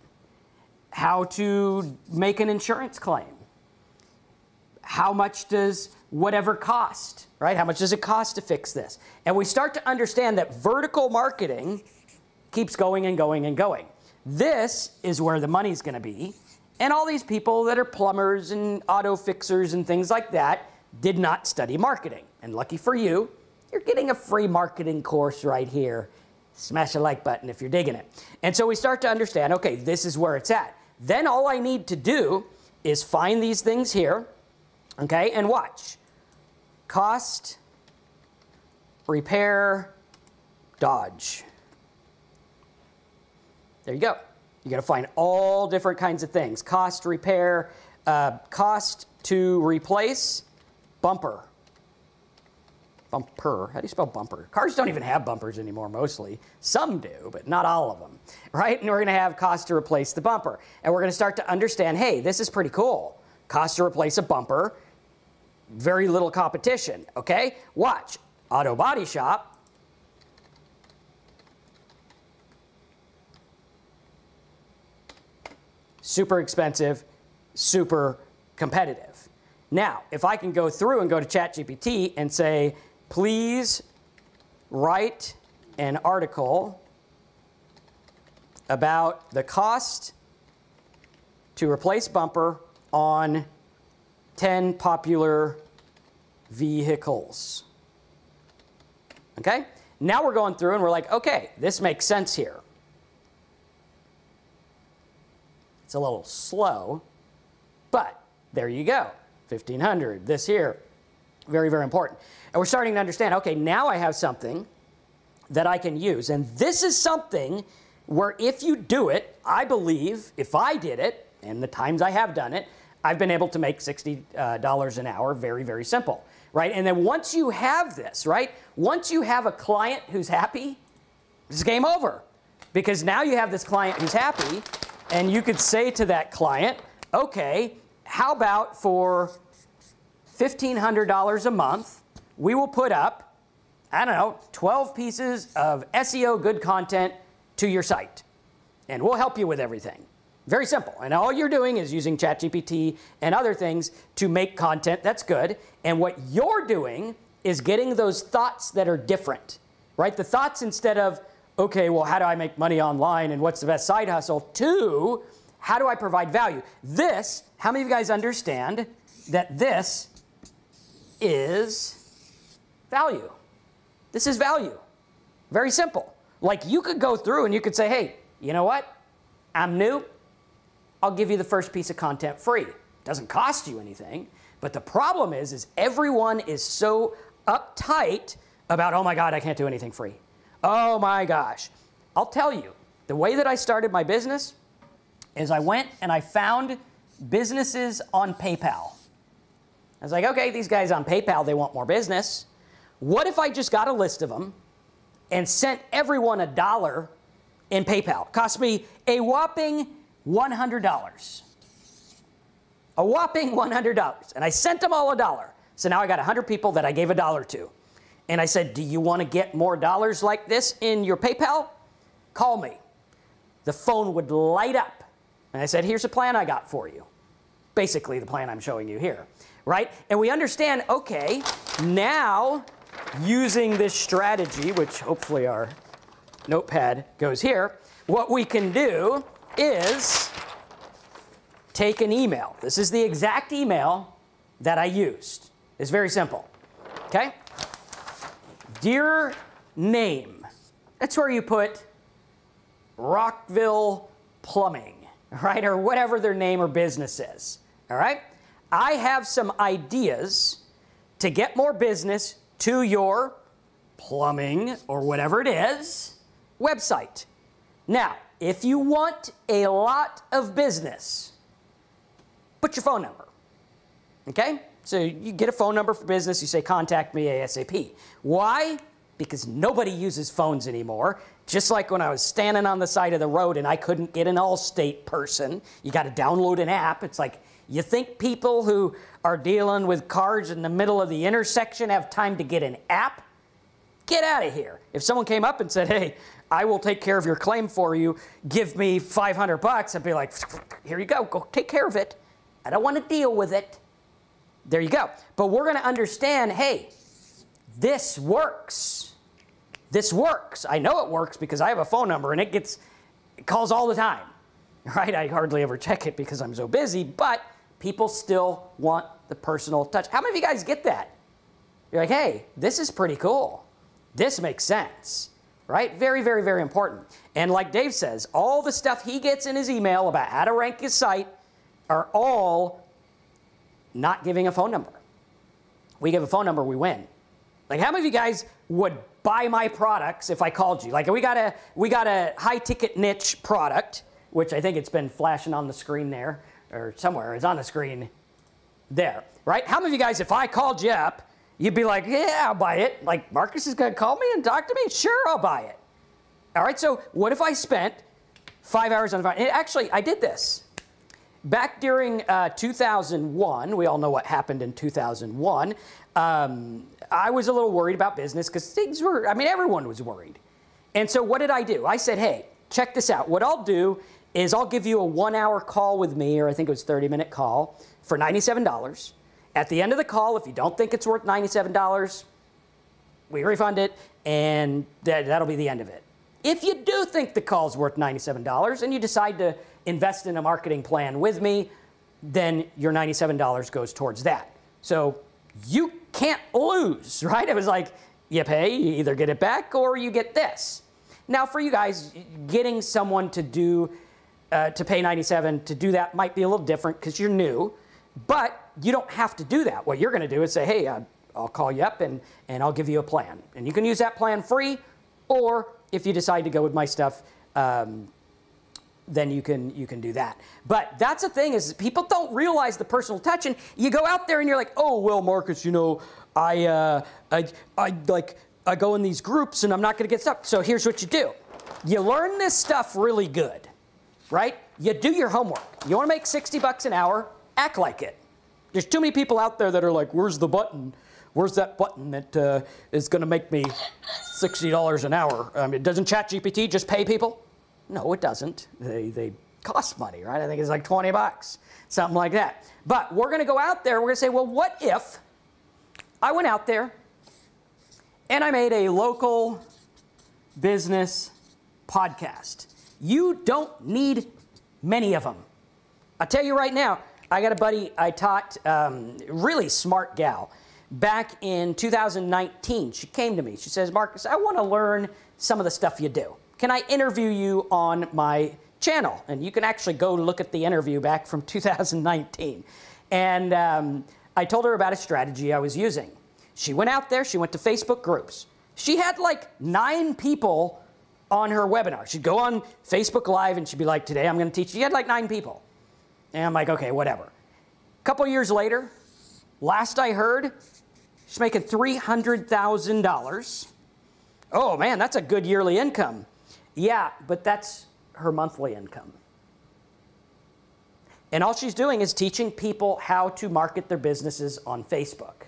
How to make an insurance claim. How much does whatever cost, right? How much does it cost to fix this? And we start to understand that vertical marketing keeps going and going and going. This is where the money's going to be. And all these people that are plumbers and auto fixers and things like that did not study marketing. And lucky for you, you're getting a free marketing course right here. Smash the like button if you're digging it. And so we start to understand, okay, this is where it's at. Then all I need to do is find these things here, okay, and watch. Cost, repair, Dodge. There you go. You're going to find all different kinds of things. Cost, repair, uh, cost to replace, bumper. Bumper. How do you spell bumper? Cars don't even have bumpers anymore, mostly. Some do, but not all of them, right? And we're going to have cost to replace the bumper. And we're going to start to understand, hey, this is pretty cool. Cost to replace a bumper, very little competition, okay? Watch. Auto body shop. Super expensive, super competitive. Now, if I can go through and go to ChatGPT and say, please write an article about the cost to replace bumper on ten popular vehicles. Okay? Now we're going through and we're like, okay, this makes sense here. It's a little slow, but there you go. fifteen hundred, this here. Very, very important. And we're starting to understand, okay, now I have something that I can use. And this is something where if you do it, I believe if I did it, and the times I have done it, I've been able to make sixty dollars an hour. Very, very simple, right? And then once you have this, right, once you have a client who's happy, it's game over. Because now you have this client who's happy, and you could say to that client, okay, how about for fifteen hundred dollars a month, we will put up, I don't know, twelve pieces of S E O good content to your site, and we'll help you with everything. Very simple. And all you're doing is using ChatGPT and other things to make content that's good. And what you're doing is getting those thoughts that are different, right? The thoughts instead of, okay, well, how do I make money online and what's the best side hustle, to how do I provide value? This, how many of you guys understand that this is value? This is value. Very simple. Like, you could go through and you could say, hey, you know what? I'm new. I'll give you the first piece of content free. Doesn't cost you anything. But the problem is, is everyone is so uptight about, oh my God, I can't do anything free. Oh my gosh. I'll tell you, the way that I started my business is I went and I found businesses on PayPal. I was like, okay, these guys on PayPal, they want more business. What if I just got a list of them and sent everyone a dollar in PayPal? It cost me a whopping one hundred dollars. A whopping one hundred dollars. And I sent them all a dollar. So now I got one hundred people that I gave a dollar to. And I said, do you want to get more dollars like this in your PayPal? Call me. The phone would light up. And I said, here's a plan I got for you. Basically the plan I'm showing you here, right? And we understand, okay, now using this strategy, which hopefully our notepad goes here, what we can do is take an email. This is the exact email that I used. It's very simple, okay? Dear name, that's where you put Rockville Plumbing, right? Or whatever their name or business is, all right? I have some ideas to get more business to your plumbing or whatever it is website. Now, if you want a lot of business, put your phone number, okay? So you get a phone number for business, you say, contact me ASAP. Why? Because nobody uses phones anymore. Just like when I was standing on the side of the road and I couldn't get an Allstate person, you got to download an app. It's like, you think people who are dealing with cars in the middle of the intersection have time to get an app? Get out of here. If someone came up and said, hey, I will take care of your claim for you, give me five hundred bucks, I'd be like, here you go, go take care of it. I don't want to deal with it. There you go. But we're going to understand, hey, this works. This works. I know it works because I have a phone number and it gets, it calls all the time, right? I hardly ever check it because I'm so busy, but people still want the personal touch. How many of you guys get that? You're like, hey, this is pretty cool. This makes sense, right? Very, very, very important. And like Dave says, all the stuff he gets in his email about how to rank his site are all not giving a phone number. We give a phone number, we win. Like, how many of you guys would buy my products if I called you? Like, we got a we got a high ticket niche product, which I think it's been flashing on the screen there or somewhere. It's on the screen there, right? How many of you guys, if I called you up, you'd be like, yeah, I'll buy it. Like, Marcus is gonna call me and talk to me? Sure, I'll buy it. All right, so what if I spent five hours on the phone? And actually, I did this. Back during uh, two thousand one, we all know what happened in two thousand one, um, I was a little worried about business because things were, I mean, everyone was worried. And so what did I do? I said, hey, check this out. What I'll do is I'll give you a one-hour call with me, or I think it was a thirty-minute call, for ninety-seven dollars. At the end of the call, if you don't think it's worth ninety-seven dollars, we refund it, and that, that'll be the end of it. If you do think the call's worth ninety-seven dollars and you decide to invest in a marketing plan with me, then your ninety-seven dollars goes towards that. So you can't lose, right? It was like, you pay, you either get it back or you get this. Now for you guys, getting someone to do, uh, to pay ninety-seven to do that might be a little different because you're new, but you don't have to do that. What you're gonna do is say, hey, uh, I'll call you up and, and I'll give you a plan. And you can use that plan free, or if you decide to go with my stuff, um, then you can you can do that. But that's the thing, is people don't realize the personal touch, and you go out there and you're like, oh well, Marcus, you know, I uh, I I like I go in these groups and I'm not going to get stuck. So here's what you do: you learn this stuff really good, right? You do your homework. You want to make sixty bucks an hour? Act like it. There's too many people out there that are like, where's the button? Where's that button that uh, is going to make me sixty dollars an hour? I mean, doesn't ChatGPT just pay people? No, it doesn't. They, they cost money, right? I think it's like twenty bucks, something like that. But we're going to go out there. We're going to say, well, what if I went out there and I made a local business podcast? You don't need many of them. I'll tell you right now, I got a buddy I taught, um, really smart gal, back in two thousand nineteen. She came to me. She says, Marcus, I want to learn some of the stuff you do. Can I interview you on my channel? And you can actually go look at the interview back from two thousand nineteen. And um, I told her about a strategy I was using. She went out there. She went to Facebook groups. She had like nine people on her webinar. She'd go on Facebook Live and she'd be like, today I'm going to teach you. She had like nine people. And I'm like, okay, whatever. A couple years later, last I heard, she's making three hundred thousand dollars. Oh man, that's a good yearly income. Yeah, but that's her monthly income. And all she's doing is teaching people how to market their businesses on Facebook.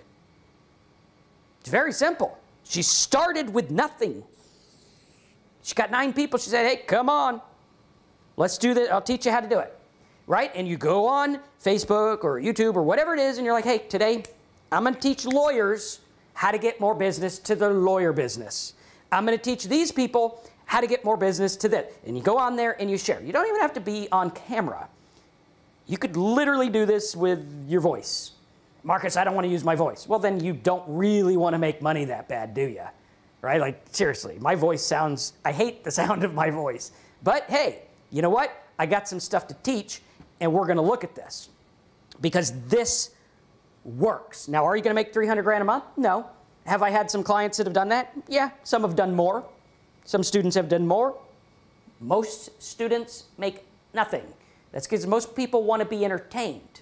It's very simple. She started with nothing. She got nine people. She said, hey, come on. Let's do this. I'll teach you how to do it. Right? And you go on Facebook or YouTube or whatever it is, and you're like, hey, today I'm going to teach lawyers how to get more business to their lawyer business. I'm going to teach these people how to get more business to this. And you go on there and you share. You don't even have to be on camera. You could literally do this with your voice. Marcus, I don't want to use my voice. Well, then you don't really want to make money that bad, do you? Right? Like, seriously, my voice sounds, I hate the sound of my voice. But hey, you know what? I got some stuff to teach. And we're going to look at this because this works. Now, are you going to make three hundred grand a month? No. Have I had some clients that have done that? Yeah, some have done more. Some students have done more. Most students make nothing. That's because most people want to be entertained.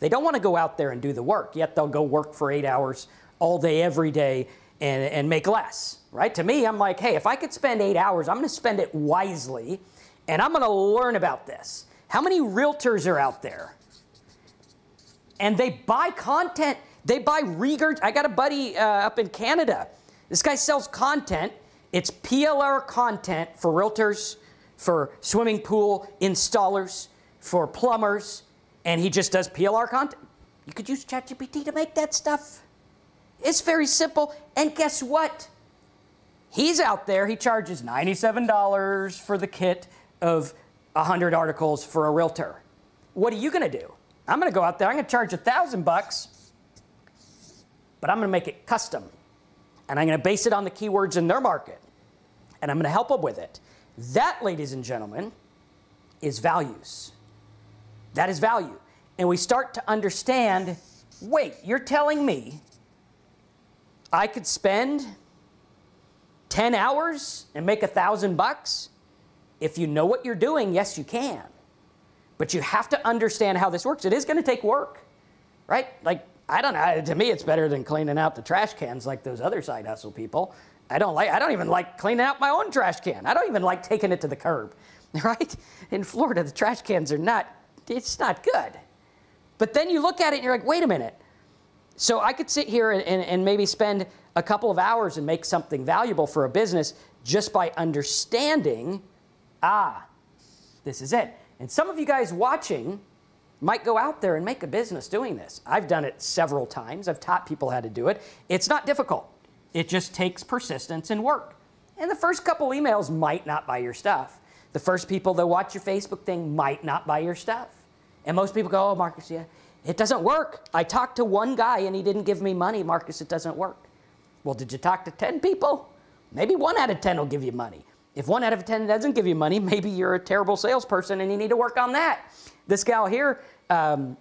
They don't want to go out there and do the work, yet they'll go work for eight hours all day, every day, and, and make less, right? To me, I'm like, hey, if I could spend eight hours, I'm going to spend it wisely, and I'm going to learn about this. How many realtors are out there? And they buy content. They buy regurg. I got a buddy uh, up in Canada. This guy sells content. It's P L R content for realtors, for swimming pool installers, for plumbers, and he just does P L R content. You could use ChatGPT to make that stuff. It's very simple. And guess what? He's out there. He charges ninety-seven dollars for the kit of one hundred articles for a realtor. What are you going to do? I'm going to go out there. I'm going to charge a thousand bucks, but I'm going to make it custom, and I'm going to base it on the keywords in their market, and I'm going to help them with it. That, ladies and gentlemen, is values. That is value. And we start to understand, wait, you're telling me I could spend ten hours and make a thousand bucks? If you know what you're doing, yes, you can. But you have to understand how this works. It is going to take work, right? Like, I don't know. To me, it's better than cleaning out the trash cans like those other side hustle people. I don't like, I don't even like cleaning out my own trash can. I don't even like taking it to the curb, right? In Florida, the trash cans are not, it's not good. But then you look at it and you're like, wait a minute. So I could sit here and, and, and maybe spend a couple of hours and make something valuable for a business just by understanding, ah, this is it. And some of you guys watching might go out there and make a business doing this. I've done it several times. I've taught people how to do it. It's not difficult. It just takes persistence and work. And the first couple emails might not buy your stuff. The first people that watch your Facebook thing might not buy your stuff. And most people go, oh, Marcus, yeah, it doesn't work. I talked to one guy and he didn't give me money. Marcus, it doesn't work. Well, did you talk to ten people? Maybe one out of ten will give you money. If one out of ten doesn't give you money, maybe you're a terrible salesperson and you need to work on that. This gal here, um,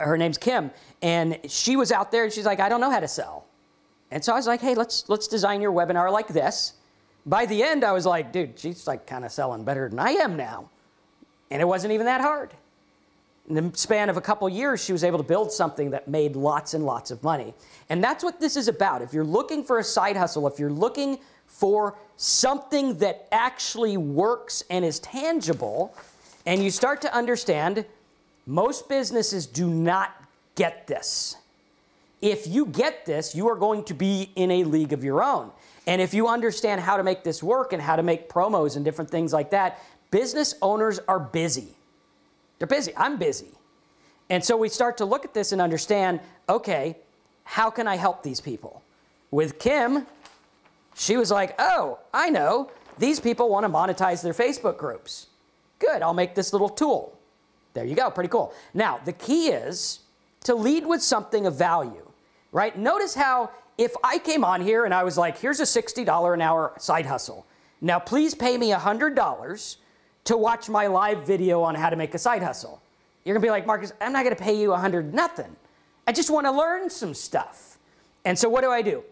her name's Kim, and she was out there and she's like, I don't know how to sell. And so I was like, hey, let's, let's design your webinar like this. By the end, I was like, dude, she's like kind of selling better than I am now. And it wasn't even that hard. In the span of a couple years, she was able to build something that made lots and lots of money. And that's what this is about. If you're looking for a side hustle, if you're looking for something that actually works and is tangible, and you start to understand most businesses do not get this. If you get this, you are going to be in a league of your own. And if you understand how to make this work and how to make promos and different things like that, business owners are busy. They're busy. I'm busy. And so we start to look at this and understand, okay, how can I help these people? With Kim, she was like, oh, I know. These people want to monetize their Facebook groups. Good. I'll make this little tool. There you go. Pretty cool. Now, the key is to lead with something of value, right? Notice how if I came on here and I was like, here's a sixty dollars an hour side hustle. Now, please pay me one hundred dollars to watch my live video on how to make a side hustle. You're going to be like, Marcus, I'm not going to pay you one hundred nothing. I just want to learn some stuff. And so what do I do?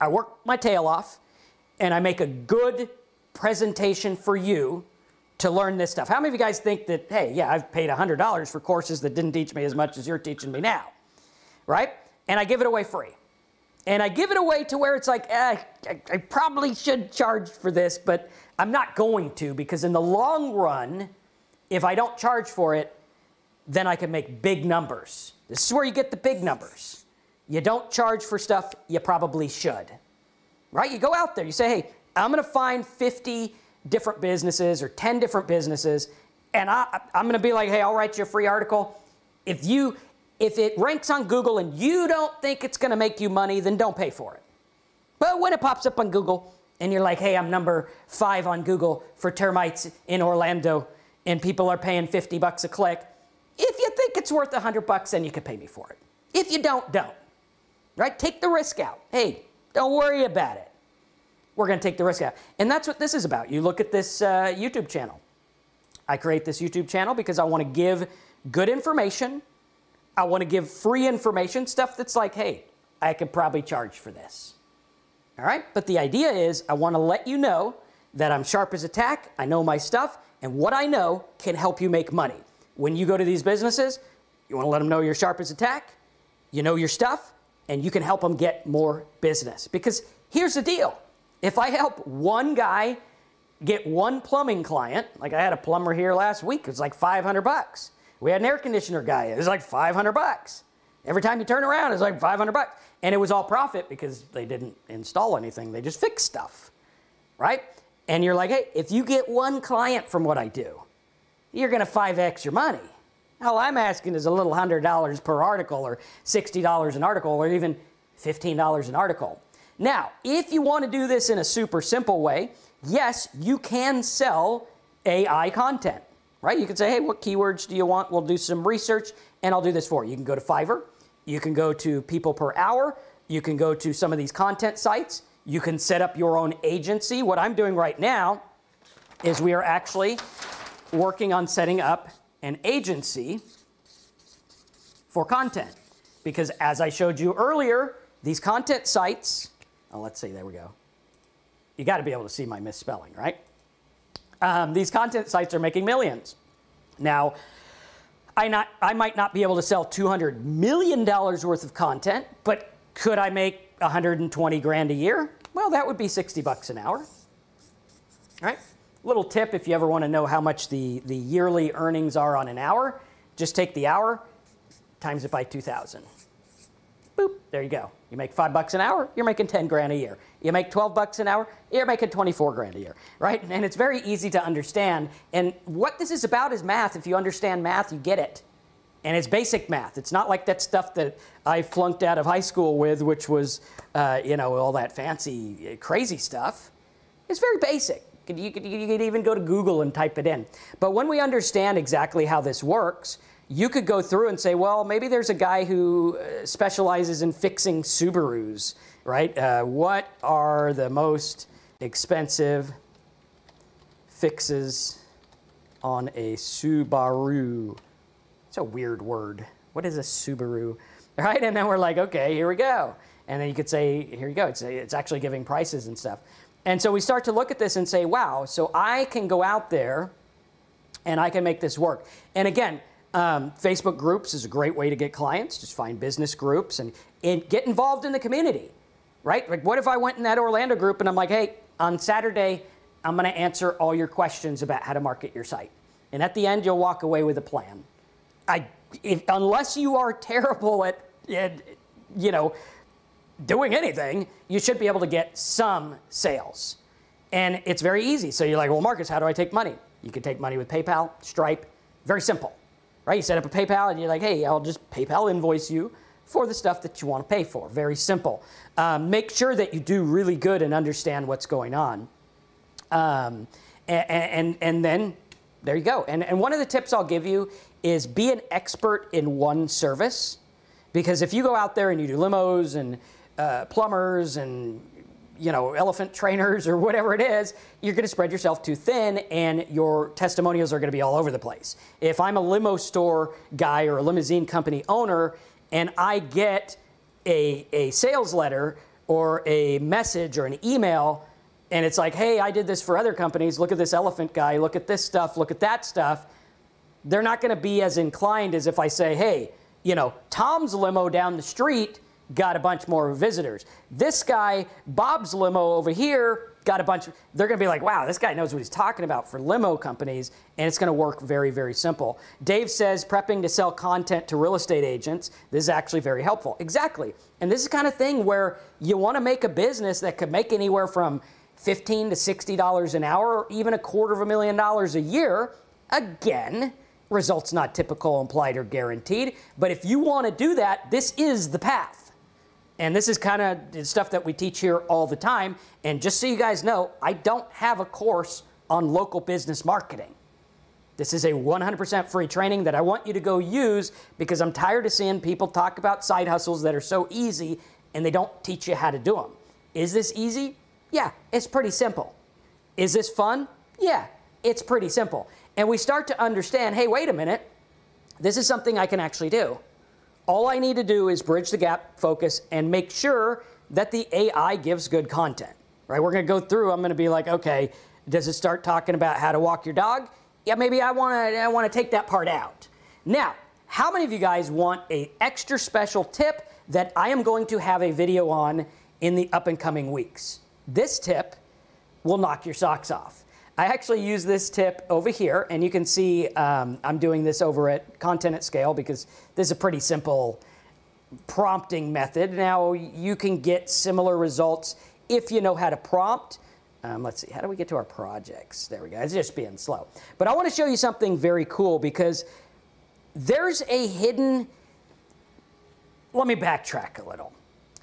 I work my tail off, and I make a good presentation for you to learn this stuff. How many of you guys think that, hey, yeah, I've paid one hundred dollars for courses that didn't teach me as much as you're teaching me now, right? And I give it away free. And I give it away to where it's like, eh, I, I probably should charge for this, but I'm not going to, because in the long run, if I don't charge for it, then I can make big numbers. This is where you get the big numbers. You don't charge for stuff you probably should, right? You go out there, you say, hey, I'm going to find fifty different businesses or ten different businesses, and I, I'm going to be like, hey, I'll write you a free article. If you... If it ranks on Google and you don't think it's going to make you money, then don't pay for it. But when it pops up on Google and you're like, hey, I'm number five on Google for termites in Orlando and people are paying fifty bucks a click, if you think it's worth one hundred bucks, then you can pay me for it. If you don't, don't. Right? Take the risk out. Hey, don't worry about it. We're going to take the risk out. And that's what this is about. You look at this uh, YouTube channel. I create this YouTube channel because I want to give good information. I want to give free information, stuff that's like, hey, I could probably charge for this. All right? But the idea is I want to let you know that I'm sharp as a tack, I know my stuff, and what I know can help you make money. When you go to these businesses, you want to let them know you're sharp as a tack, you know your stuff, and you can help them get more business. Because here's the deal. If I help one guy get one plumbing client, like I had a plumber here last week, it was like five hundred bucks. We had an air conditioner guy. It was like five hundred bucks. Every time you turn around, it's like five hundred bucks. And it was all profit because they didn't install anything. They just fixed stuff, right? And you're like, hey, if you get one client from what I do, you're going to five X your money. All I'm asking is a little one hundred dollars per article or sixty dollars an article or even fifteen dollars an article. Now, if you want to do this in a super simple way, yes, you can sell A I content. Right? You can say, hey, what keywords do you want? We'll do some research, and I'll do this for you. You can go to Fiverr. You can go to People Per Hour. You can go to some of these content sites. You can set up your own agency. What I'm doing right now is we are actually working on setting up an agency for content. Because as I showed you earlier, these content sites, oh, let's see, there we go. You got to be able to see my misspelling, right? Um, these content sites are making millions. Now, I, not, I might not be able to sell two hundred million dollars worth of content, but could I make one hundred twenty grand a year? Well, that would be sixty bucks an hour. All right? Little tip if you ever want to know how much the, the yearly earnings are on an hour, just take the hour, times it by two thousand. Boop, there you go. You make five bucks an hour, you're making ten grand a year. You make twelve bucks an hour, you're making twenty-four grand a year, right? And it's very easy to understand. And what this is about is math. If you understand math, you get it. And it's basic math. It's not like that stuff that I flunked out of high school with, which was, uh, you know, all that fancy, crazy stuff. It's very basic. You could, you could even go to Google and type it in. But when we understand exactly how this works, you could go through and say, well, maybe there's a guy who specializes in fixing Subarus, right? Uh, what are the most expensive fixes on a Subaru? It's a weird word. What is a Subaru? Right? And then we're like, okay, here we go. And then you could say, here you go. It's, it's actually giving prices and stuff. And so we start to look at this and say, wow, so I can go out there and I can make this work. And again, um, Facebook groups is a great way to get clients. Just find business groups and, and get involved in the community, right? Like, what if I went in that Orlando group and I'm like, hey, on Saturday, I'm going to answer all your questions about how to market your site. And at the end, you'll walk away with a plan. I, if, unless you are terrible at, at, you know, doing anything, you should be able to get some sales. And it's very easy. So you're like, well, Marcus, how do I take money? You can take money with PayPal, Stripe, very simple, right? You set up a PayPal and you're like, hey, I'll just PayPal invoice you for the stuff that you want to pay for. Very simple. Um, make sure that you do really good and understand what's going on. Um, and, and, and then there you go. And, and one of the tips I'll give you is be an expert in one service, because if you go out there and you do limos and uh, plumbers and, you know, elephant trainers or whatever it is, you're going to spread yourself too thin and your testimonials are going to be all over the place. If I'm a limo store guy or a limousine company owner and I get a, a sales letter or a message or an email, and it's like, hey, I did this for other companies. Look at this elephant guy. Look at this stuff. Look at that stuff. They're not going to be as inclined as if I say, hey, you know, Tom's limo down the street got a bunch more visitors. This guy, Bob's limo over here, got a bunch. They're going to be like, wow, this guy knows what he's talking about for limo companies. And it's going to work very, very simple. Dave says, prepping to sell content to real estate agents. This is actually very helpful. Exactly. And this is the kind of thing where you want to make a business that could make anywhere from fifteen to sixty dollars an hour, or even a quarter of a million dollars a year. Again, results not typical, implied, or guaranteed. But if you want to do that, this is the path. And this is kind of stuff that we teach here all the time. And just so you guys know, I don't have a course on local business marketing. This is a one hundred percent free training that I want you to go use, because I'm tired of seeing people talk about side hustles that are so easy and they don't teach you how to do them. Is this easy? Yeah, it's pretty simple. Is this fun? Yeah, it's pretty simple. And we start to understand, hey, wait a minute, this is something I can actually do. All I need to do is bridge the gap, focus, and make sure that the A I gives good content, right? We're going to go through, I'm going to be like, okay, does it start talking about how to walk your dog? Yeah, maybe I want to I want to take that part out. Now, how many of you guys want an extra special tip that I am going to have a video on in the up and coming weeks? This tip will knock your socks off. I actually use this tip over here, and you can see um, I'm doing this over at Content at Scale, because this is a pretty simple prompting method. Now, you can get similar results if you know how to prompt. Um, let's see, how do we get to our projects? There we go. It's just being slow. But I want to show you something very cool, because there's a hidden... Let me backtrack a little.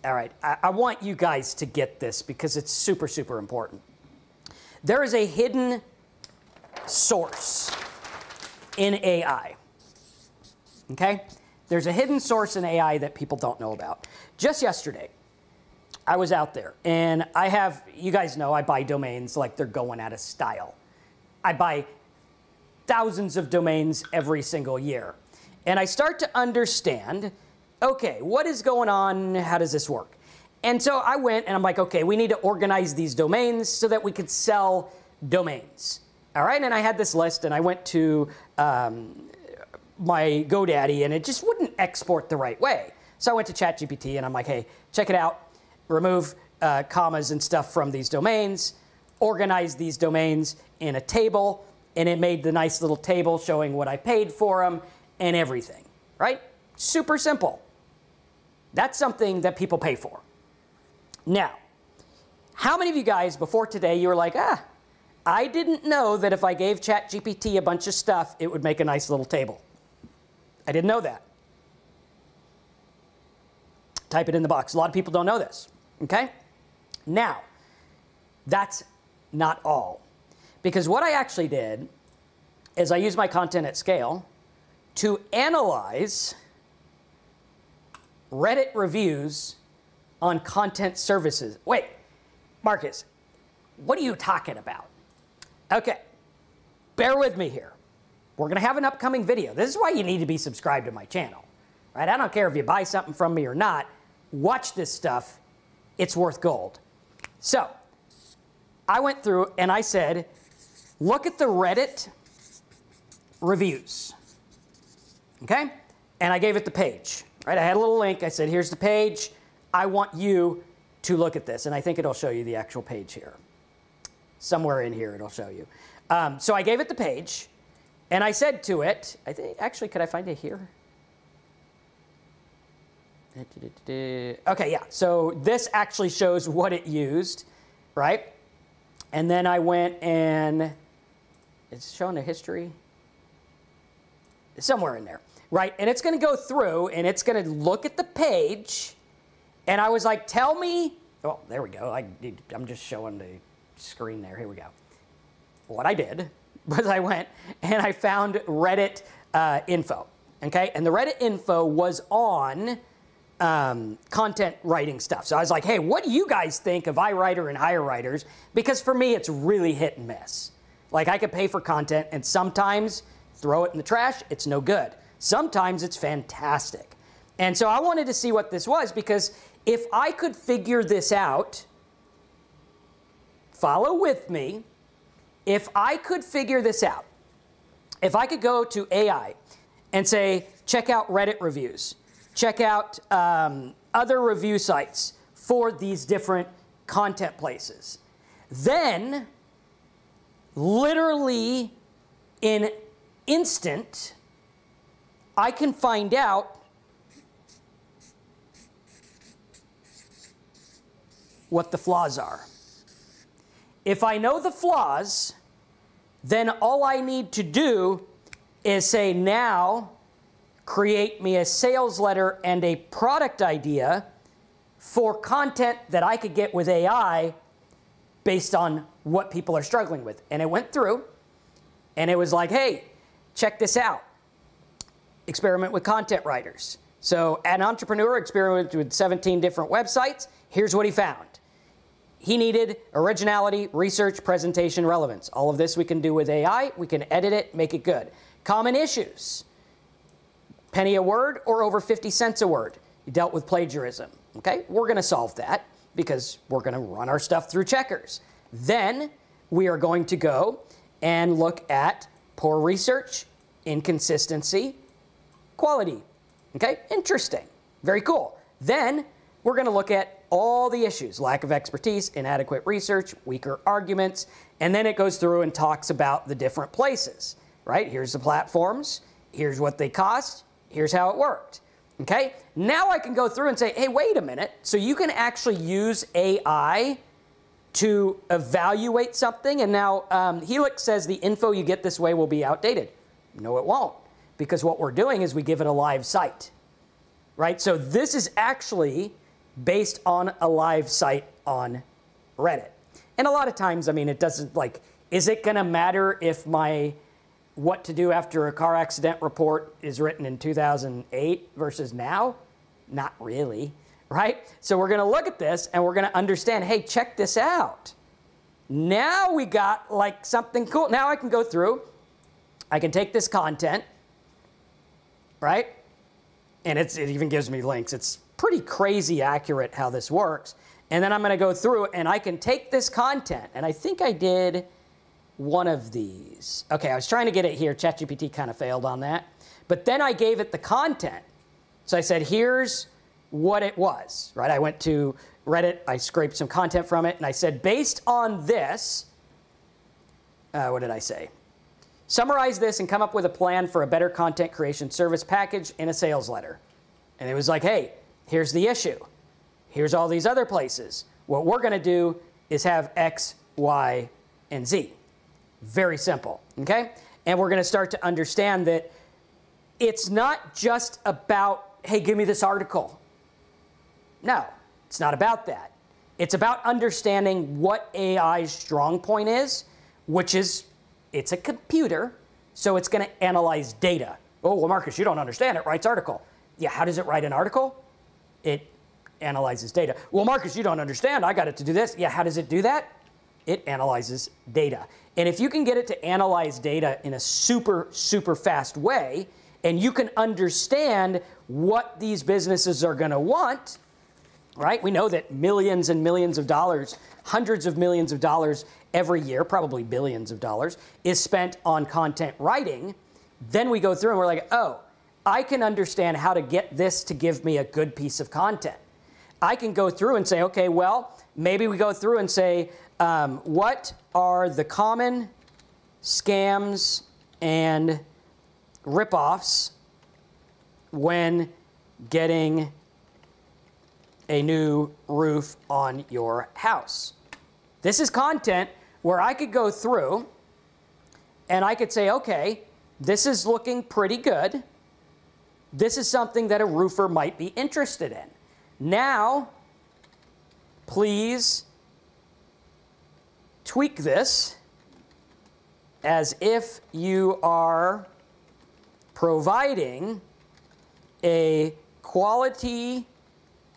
All right, I, I want you guys to get this, because it's super, super important. There is a hidden source in A I, okay? There's a hidden source in A I that people don't know about. Just yesterday, I was out there, and I have, you guys know I buy domains like they're going out of style. I buy thousands of domains every single year. And I start to understand, okay, what is going on? How does this work? And so I went and I'm like, okay, we need to organize these domains so that we could sell domains. All right, and I had this list, and I went to um, my GoDaddy, and it just wouldn't export the right way. So I went to ChatGPT and I'm like, hey, check it out. Remove uh, commas and stuff from these domains. Organize these domains in a table. And it made the nice little table showing what I paid for them and everything, right? Super simple. That's something that people pay for. Now, how many of you guys before today, you were like, ah, I didn't know that if I gave ChatGPT a bunch of stuff, it would make a nice little table. I didn't know that. Type it in the box. A lot of people don't know this, okay? Now, that's not all. Because what I actually did is I used my Content at Scale to analyze Reddit reviews on content services. Wait, Marcus, what are you talking about? Okay, bear with me here. We're gonna have an upcoming video. This is why you need to be subscribed to my channel, right? I don't care if you buy something from me or not. Watch this stuff, it's worth gold. So, I went through and I said, look at the Reddit reviews. Okay? And I gave it the page. Right? I had a little link. I said, here's the page. I want you to look at this. And I think it'll show you the actual page here. Somewhere in here it'll show you. Um, so I gave it the page. And I said to it, I think, actually, could I find it here? Okay, yeah. So this actually shows what it used, right? And then I went and it's showing a history. It's somewhere in there, right? And it's going to go through and it's going to look at the page. And I was like, tell me. Oh, there we go. I, I'm just showing the screen there. Here we go. What I did was I went and I found Reddit uh, info, okay? And the Reddit info was on um, content writing stuff. So I was like, hey, what do you guys think of iWriter and HireWriters? Because for me, it's really hit and miss. Like, I could pay for content and sometimes throw it in the trash, it's no good. Sometimes it's fantastic. And so I wanted to see what this was, because if I could figure this out, follow with me, if I could figure this out, if I could go to A I and say, check out Reddit reviews, check out um, other review sites for these different content places, then literally in an instant, I can find out what the flaws are. If I know the flaws, then all I need to do is say, now create me a sales letter and a product idea for content that I could get with A I based on what people are struggling with. And it went through and it was like, hey, check this out. Experiment with content writers. So an entrepreneur experimented with seventeen different websites. Here's what he found. He needed originality, research, presentation, relevance. All of this we can do with A I. We can edit it, make it good. Common issues. Penny a word or over fifty cents a word. You dealt with plagiarism. Okay, we're going to solve that because we're going to run our stuff through checkers. Then we are going to go and look at poor research, inconsistency, quality. Okay, interesting. Very cool. Then we're going to look at all the issues, lack of expertise, inadequate research, weaker arguments, and then it goes through and talks about the different places, right? Here's the platforms, here's what they cost, here's how it worked, okay? Now I can go through and say, hey, wait a minute. So you can actually use A I to evaluate something, and now um, Helix says the info you get this way will be outdated. No, it won't, because what we're doing is we give it a live site, right? So this is actually based on a live site on Reddit. And a lot of times, I mean, it doesn't, like, is it going to matter if my what to do after a car accident report is written in two thousand eight versus now? Not really, right? So we're going to look at this and we're going to understand, hey, check this out. Now we got, like, something cool. Now I can go through. I can take this content, right? And it's, it even gives me links. It's pretty crazy accurate how this works. And then I'm going to go through and I can take this content. And I think I did one of these. Okay, I was trying to get it here. ChatGPT kind of failed on that. But then I gave it the content. So I said, here's what it was, right? I went to Reddit. I scraped some content from it. And I said, based on this, uh, what did I say? Summarize this and come up with a plan for a better content creation service package and a sales letter. And it was like, hey, here's the issue. Here's all these other places. What we're going to do is have X, Y, and Z. Very simple, okay? And we're going to start to understand that it's not just about, hey, give me this article. No, it's not about that. It's about understanding what A I's strong point is, which is it's a computer, so it's going to analyze data. Oh, well, Marcus, you don't understand. It writes article. Yeah, how does it write an article? It analyzes data. Well, Marcus, you don't understand. I got it to do this. Yeah, how does it do that? It analyzes data. And if you can get it to analyze data in a super, super fast way, and you can understand what these businesses are going to want, right? We know that millions and millions of dollars, hundreds of millions of dollars every year, probably billions of dollars, is spent on content writing. Then we go through and we're like, oh, I can understand how to get this to give me a good piece of content. I can go through and say, okay, well, maybe we go through and say, um, what are the common scams and ripoffs when getting a new roof on your house? This is content where I could go through and I could say, okay, this is looking pretty good. This is something that a roofer might be interested in. Now, please tweak this as if you are providing a quality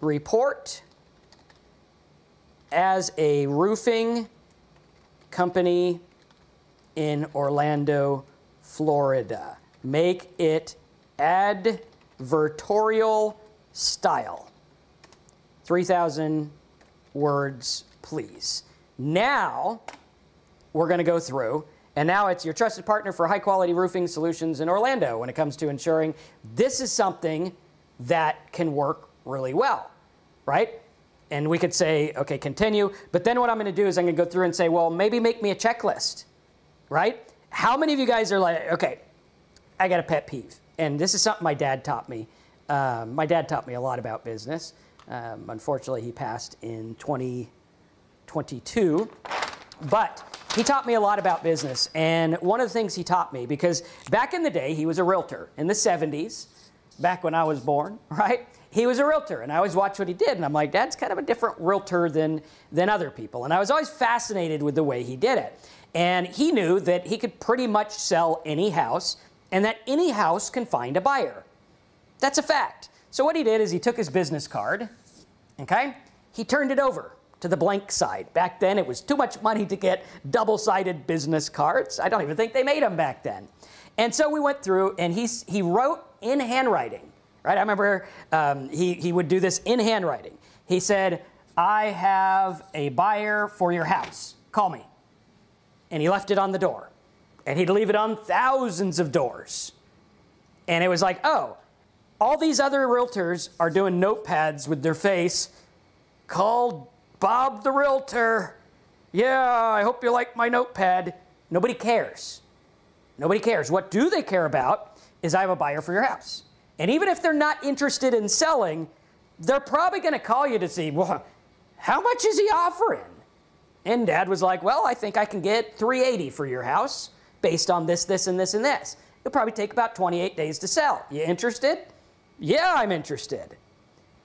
report as a roofing company in Orlando, Florida. Make it advertorial style. three thousand words, please. Now we're going to go through, and now it's your trusted partner for high-quality roofing solutions in Orlando when it comes to ensuring this is something that can work really well, right? And we could say, okay, continue. But then what I'm going to do is I'm going to go through and say, well, maybe make me a checklist, right? How many of you guys are like, okay, I got a pet peeve. And this is something my dad taught me. Um, my dad taught me a lot about business. Um, unfortunately, he passed in twenty twenty-two, but he taught me a lot about business. And one of the things he taught me, because back in the day, he was a realtor in the seventies, back when I was born, right? He was a realtor, and I always watched what he did. And I'm like, Dad's kind of a different realtor than, than other people. And I was always fascinated with the way he did it. And he knew that he could pretty much sell any house and that any house can find a buyer. That's a fact. So what he did is he took his business card, okay? He turned it over to the blank side. Back then, it was too much money to get double-sided business cards. I don't even think they made them back then. And so we went through, and he, he wrote in handwriting, right? I remember um, he, he would do this in handwriting. He said, I have a buyer for your house. Call me. And he left it on the door. And he'd leave it on thousands of doors. And it was like, oh, all these other realtors are doing notepads with their face. Call Bob the realtor. Yeah, I hope you like my notepad. Nobody cares. Nobody cares. What do they care about is I have a buyer for your house. And even if they're not interested in selling, they're probably going to call you to see, well, how much is he offering? And Dad was like, well, I think I can get three eighty for your house based on this, this, and this, and this. It'll probably take about twenty-eight days to sell. You interested? Yeah, I'm interested.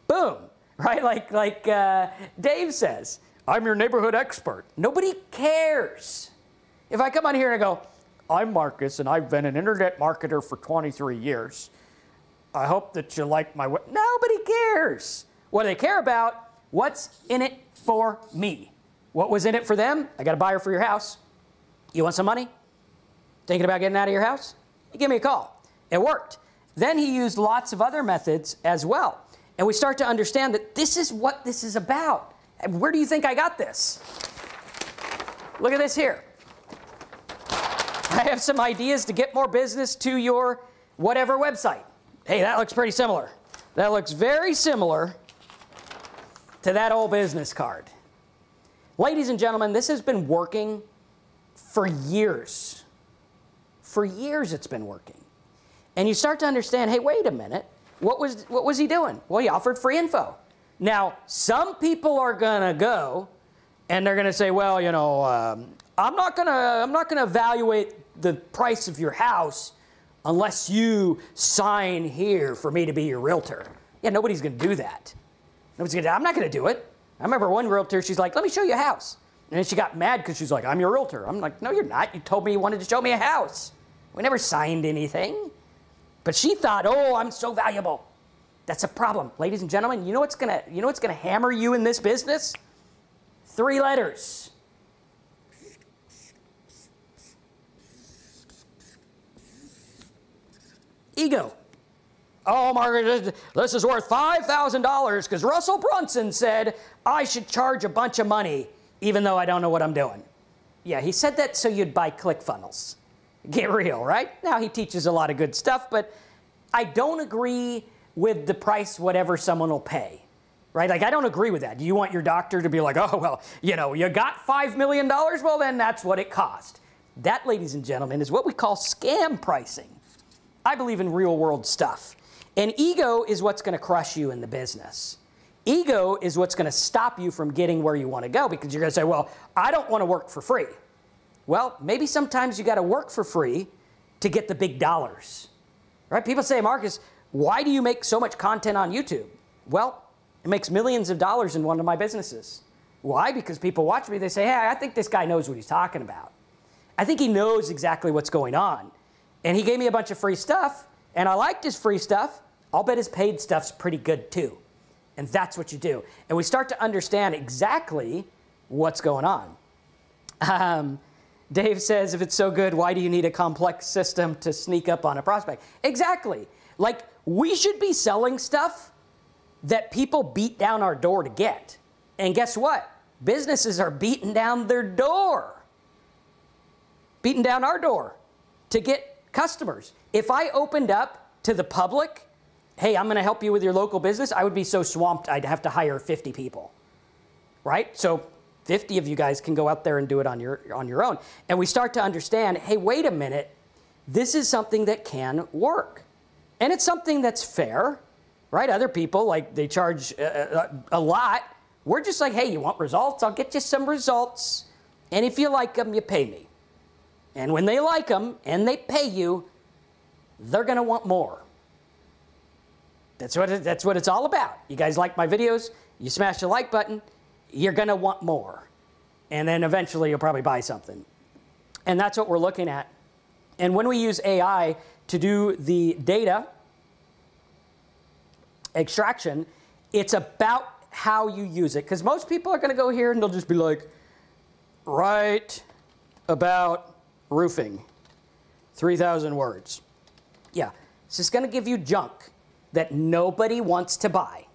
Boom, right? Like, like uh, Dave says, I'm your neighborhood expert. Nobody cares. If I come on here and I go, I'm Marcus, and I've been an internet marketer for twenty-three years. I hope that you like my way. Nobody cares. What do they care about? What's in it for me? What was in it for them? I got a buyer for your house. You want some money? Thinking about getting out of your house? You give me a call. It worked. Then he used lots of other methods as well. And we start to understand that this is what this is about. And where do you think I got this? Look at this here. I have some ideas to get more business to your whatever website. Hey, that looks pretty similar. That looks very similar to that old business card. Ladies and gentlemen, this has been working for years. For years it's been working. And you start to understand, hey, wait a minute. What was, what was he doing? Well, he offered free info. Now, some people are going to go and they're going to say, well, you know, um, I'm not going to I'm not going to evaluate the price of your house unless you sign here for me to be your realtor. Yeah, nobody's going to do that. Nobody's going to, I'm not going to do it. I remember one realtor, she's like, let me show you a house. And then she got mad because she's like, I'm your realtor. I'm like, no, you're not. You told me you wanted to show me a house. We never signed anything. But she thought, oh, I'm so valuable. That's a problem. Ladies and gentlemen, you know what's gonna, you know what's gonna hammer you in this business? Three letters. Ego. Oh, Margaret, this is worth five thousand dollars because Russell Brunson said I should charge a bunch of money even though I don't know what I'm doing. Yeah, he said that so you'd buy ClickFunnels. get real, right? Now, he teaches a lot of good stuff, but I don't agree with the price whatever someone will pay, right? Like, I don't agree with that. Do you want your doctor to be like, oh, well, you know, you got five million dollars? Well, then that's what it cost. That, ladies and gentlemen, is what we call scam pricing. I believe in real-world stuff. And ego is what's going to crush you in the business. Ego is what's going to stop you from getting where you want to go, because you're going to say, well, I don't want to work for free. Well, maybe sometimes you got to work for free to get the big dollars, right? People say, Marcus, why do you make so much content on YouTube? Well, it makes millions of dollars in one of my businesses. Why? Because people watch me. They say, hey, I think this guy knows what he's talking about. I think he knows exactly what's going on. And he gave me a bunch of free stuff, and I liked his free stuff. I'll bet his paid stuff's pretty good too. And that's what you do. And we start to understand exactly what's going on. Um, Dave says, if it's so good, why do you need a complex system to sneak up on a prospect? Exactly. Like, we should be selling stuff that people beat down our door to get. And guess what? Businesses are beating down their door. Beating down our door to get customers. If I opened up to the public, hey, I'm going to help you with your local business, I would be so swamped I'd have to hire fifty people, right? So fifty of you guys can go out there and do it on your, on your own. And we start to understand, hey, wait a minute, this is something that can work. And it's something that's fair, right? Other people, like, they charge a, a, a lot. We're just like, hey, you want results? I'll get you some results. And if you like them, you pay me. And when they like them and they pay you, they're going to want more. That's what, it, that's what it's all about. You guys like my videos, you smash the like button, you're going to want more. And then eventually you'll probably buy something. And that's what we're looking at. And when we use A I to do the data extraction, it's about how you use it. Because most people are going to go here and they'll just be like, write about roofing, three thousand words. Yeah, it's just going to give you junk that nobody wants to buy.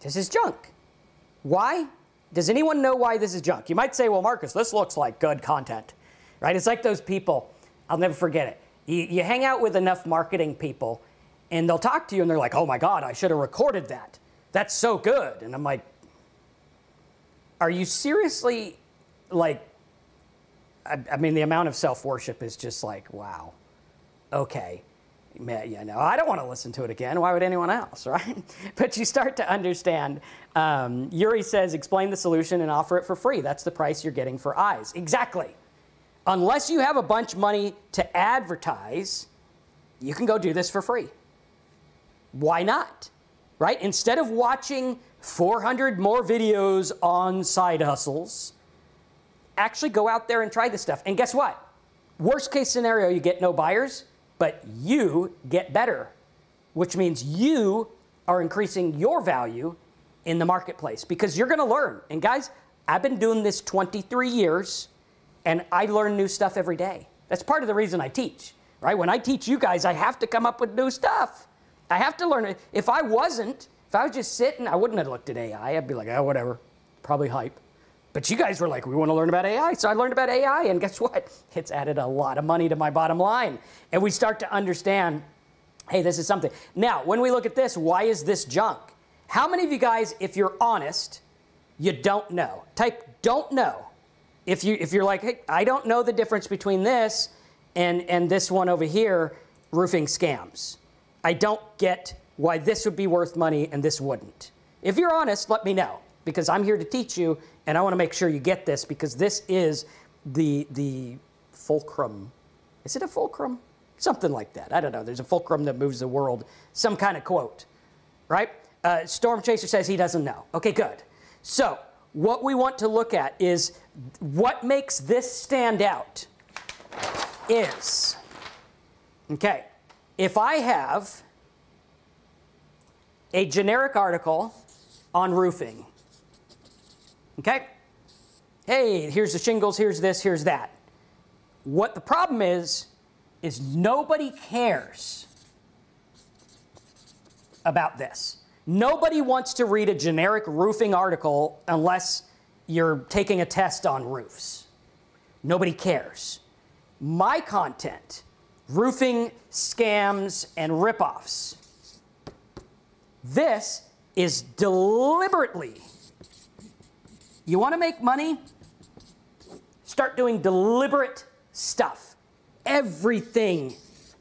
This is junk. Why? Does anyone know why this is junk? You might say, well, Marcus, this looks like good content, right? It's like those people, I'll never forget it. You, you hang out with enough marketing people and they'll talk to you and they're like, oh my God, I should have recorded that. That's so good. And I'm like, are you seriously, like, I, I mean, the amount of self-worship is just like, wow, okay. Yeah, no, I don't want to listen to it again. Why would anyone else, right? But you start to understand. Um, Yuri says, explain the solution and offer it for free. That's the price you're getting for eyes. Exactly. Unless you have a bunch of money to advertise, you can go do this for free. Why not, right? Instead of watching four hundred more videos on side hustles, actually go out there and try this stuff. And guess what? Worst case scenario, you get no buyers. But you get better, which means you are increasing your value in the marketplace because you're going to learn. And guys, I've been doing this twenty-three years, and I learn new stuff every day. That's part of the reason I teach, right? When I teach you guys, I have to come up with new stuff. I have to learn it. If I wasn't, if I was just sitting, I wouldn't have looked at A I. I'd be like, oh, whatever, probably hype. But you guys were like, we want to learn about A I. So I learned about A I, and guess what? It's added a lot of money to my bottom line. And we start to understand, hey, this is something. Now, when we look at this, why is this junk? How many of you guys, if you're honest, you don't know? Type don't know. If, you, if you're like, hey, I don't know the difference between this and, and this one over here, roofing scams. I don't get why this would be worth money and this wouldn't. If you're honest, let me know, because I'm here to teach you, and I want to make sure you get this, because this is the, the fulcrum. Is it a fulcrum? Something like that. I don't know. There's a fulcrum that moves the world. Some kind of quote, right? Uh, Storm Chaser says he doesn't know. Okay, good. So what we want to look at is what makes this stand out is, okay, if I have a generic article on roofing, okay? Hey, here's the shingles, here's this, here's that. What the problem is, is nobody cares about this. Nobody wants to read a generic roofing article unless you're taking a test on roofs. Nobody cares. my content, roofing scams and ripoffs. This is deliberately. You want to make money? Start doing deliberate stuff. Everything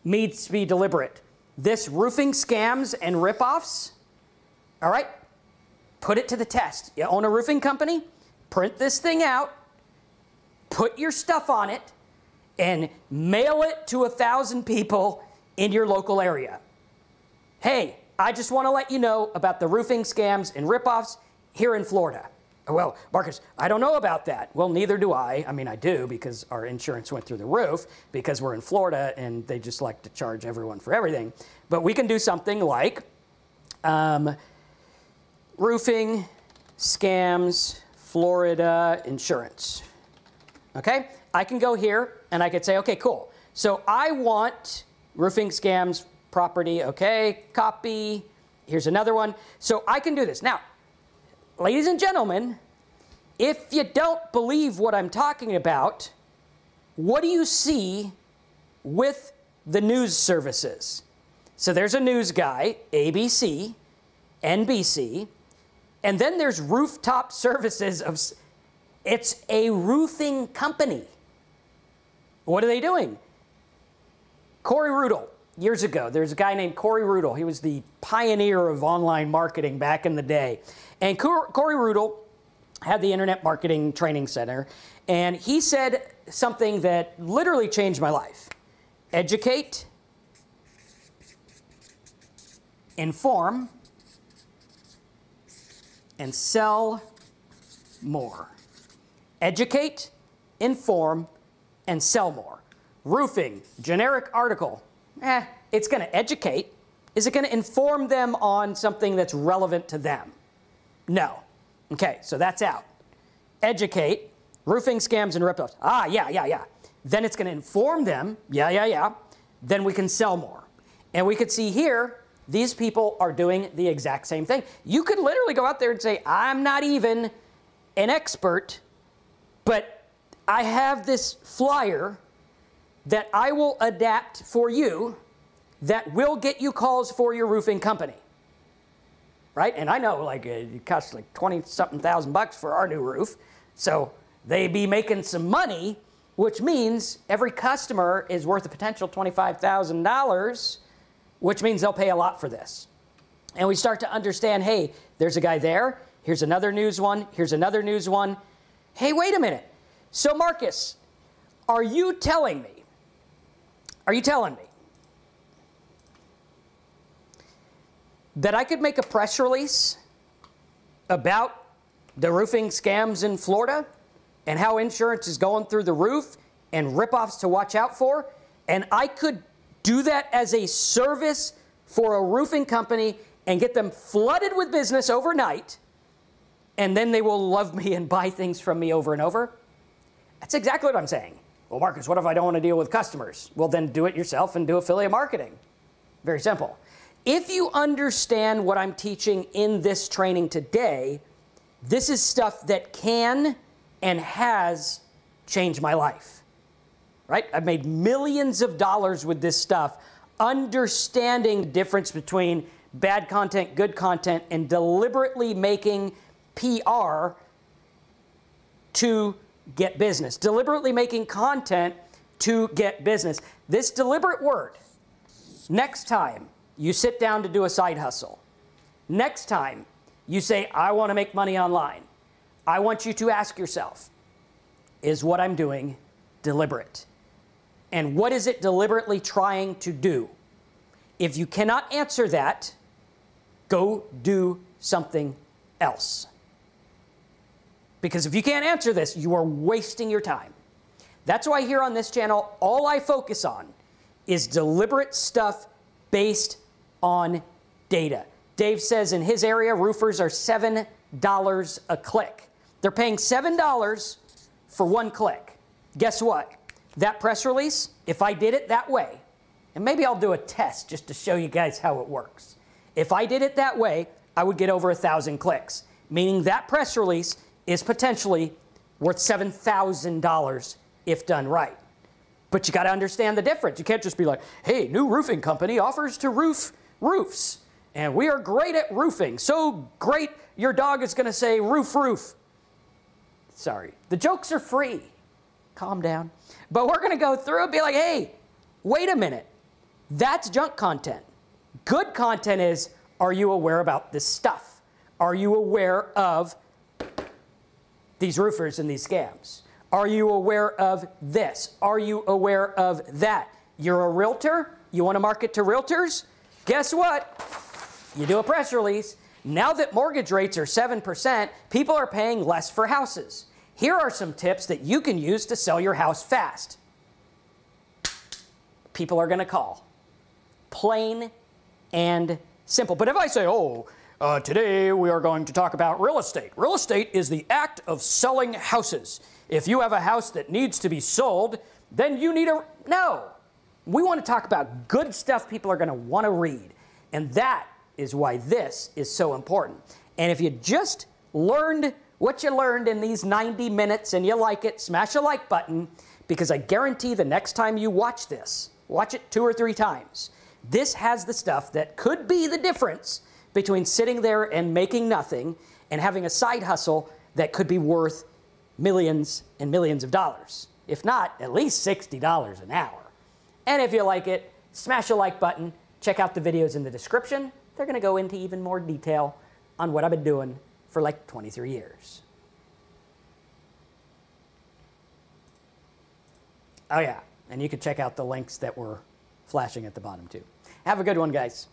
needs to be deliberate. This roofing scams and ripoffs, all right? Put it to the test. You own a roofing company? Print this thing out, put your stuff on it, and mail it to a thousand people in your local area. Hey, I just want to let you know about the roofing scams and ripoffs here in Florida. Well, Marcus, I don't know about that. Well, neither do I. I mean, I do because our insurance went through the roof because we're in Florida and they just like to charge everyone for everything. But we can do something like um, roofing scams Florida insurance. Okay, I can go here and I could say, okay, cool. So I want roofing scams property. Okay, copy. Here's another one. So I can do this. Now, ladies and gentlemen, if you don't believe what I'm talking about, what do you see with the news services? So there's a news guy, A B C, N B C, and then there's rooftop services of, it's a roofing company. What are they doing? Corey Rudel, years ago, there's a guy named Corey Rudel. He was the pioneer of online marketing back in the day. And Corey Rudel had the Internet Marketing Training Center, and he said something that literally changed my life. Educate, inform, and sell more. Educate, inform, and sell more. Roofing, generic article. Eh, it's going to educate. Is it going to inform them on something that's relevant to them? No. Okay, so that's out. Educate, roofing scams and ripoffs. Ah, yeah, yeah, yeah. Then it's going to inform them. Yeah, yeah, yeah. Then we can sell more. And we could see here, these people are doing the exact same thing. You could literally go out there and say, I'm not even an expert, but I have this flyer that I will adapt for you that will get you calls for your roofing company. Right? And I know, like, it costs like twenty something thousand bucks for our new roof. So they be making some money, which means every customer is worth a potential twenty-five thousand dollars, which means they'll pay a lot for this. And we start to understand, hey, there's a guy there. Here's another news one. Here's another news one. Hey, wait a minute. So Marcus, are you telling me, are you telling me that I could make a press release about the roofing scams in Florida and how insurance is going through the roof and ripoffs to watch out for, and I could do that as a service for a roofing company and get them flooded with business overnight, and then they will love me and buy things from me over and over? That's exactly what I'm saying. Well, Marcus, what if I don't want to deal with customers? Well, then do it yourself and do affiliate marketing. Very simple. If you understand what I'm teaching in this training today, this is stuff that can and has changed my life, right? I've made millions of dollars with this stuff, understanding the difference between bad content, good content, and deliberately making P R to get business, deliberately making content to get business. This deliberate word, next time you sit down to do a side hustle. Next time you say, I want to make money online, I want you to ask yourself, is what I'm doing deliberate? And what is it deliberately trying to do? If you cannot answer that, go do something else. Because if you can't answer this, you are wasting your time. That's why here on this channel, all I focus on is deliberate stuff based on data. Dave says in his area, roofers are seven dollars a click. They're paying seven dollars for one click. Guess what? That press release, if I did it that way, and maybe I'll do a test just to show you guys how it works. If I did it that way, I would get over a thousand clicks, meaning that press release is potentially worth seven thousand dollars if done right. But you got to understand the difference. You can't just be like, hey, new roofing company offers to roof roofs. And we are great at roofing. So great, your dog is going to say roof, roof. Sorry. The jokes are free. Calm down. But we're going to go through and be like, hey, wait a minute. That's junk content. Good content is, are you aware about this stuff? Are you aware of these roofers and these scams? Are you aware of this? Are you aware of that? You're a realtor? You want to market to realtors? Guess what? You do a press release. Now that mortgage rates are seven percent, people are paying less for houses. Here are some tips that you can use to sell your house fast. People are going to call. Plain and simple. But if I say, oh, uh, today we are going to talk about real estate. Real estate is the act of selling houses. If you have a house that needs to be sold, then you need a... No. We want to talk about good stuff people are going to want to read. And that is why this is so important. And if you just learned what you learned in these ninety minutes and you like it, smash a like button, because I guarantee the next time you watch this, watch it two or three times, this has the stuff that could be the difference between sitting there and making nothing and having a side hustle that could be worth millions and millions of dollars. If not, at least sixty dollars an hour. And if you like it, smash a like button. Check out the videos in the description. They're going to go into even more detail on what I've been doing for like twenty-three years. Oh yeah, and you can check out the links that were flashing at the bottom too. Have a good one, guys.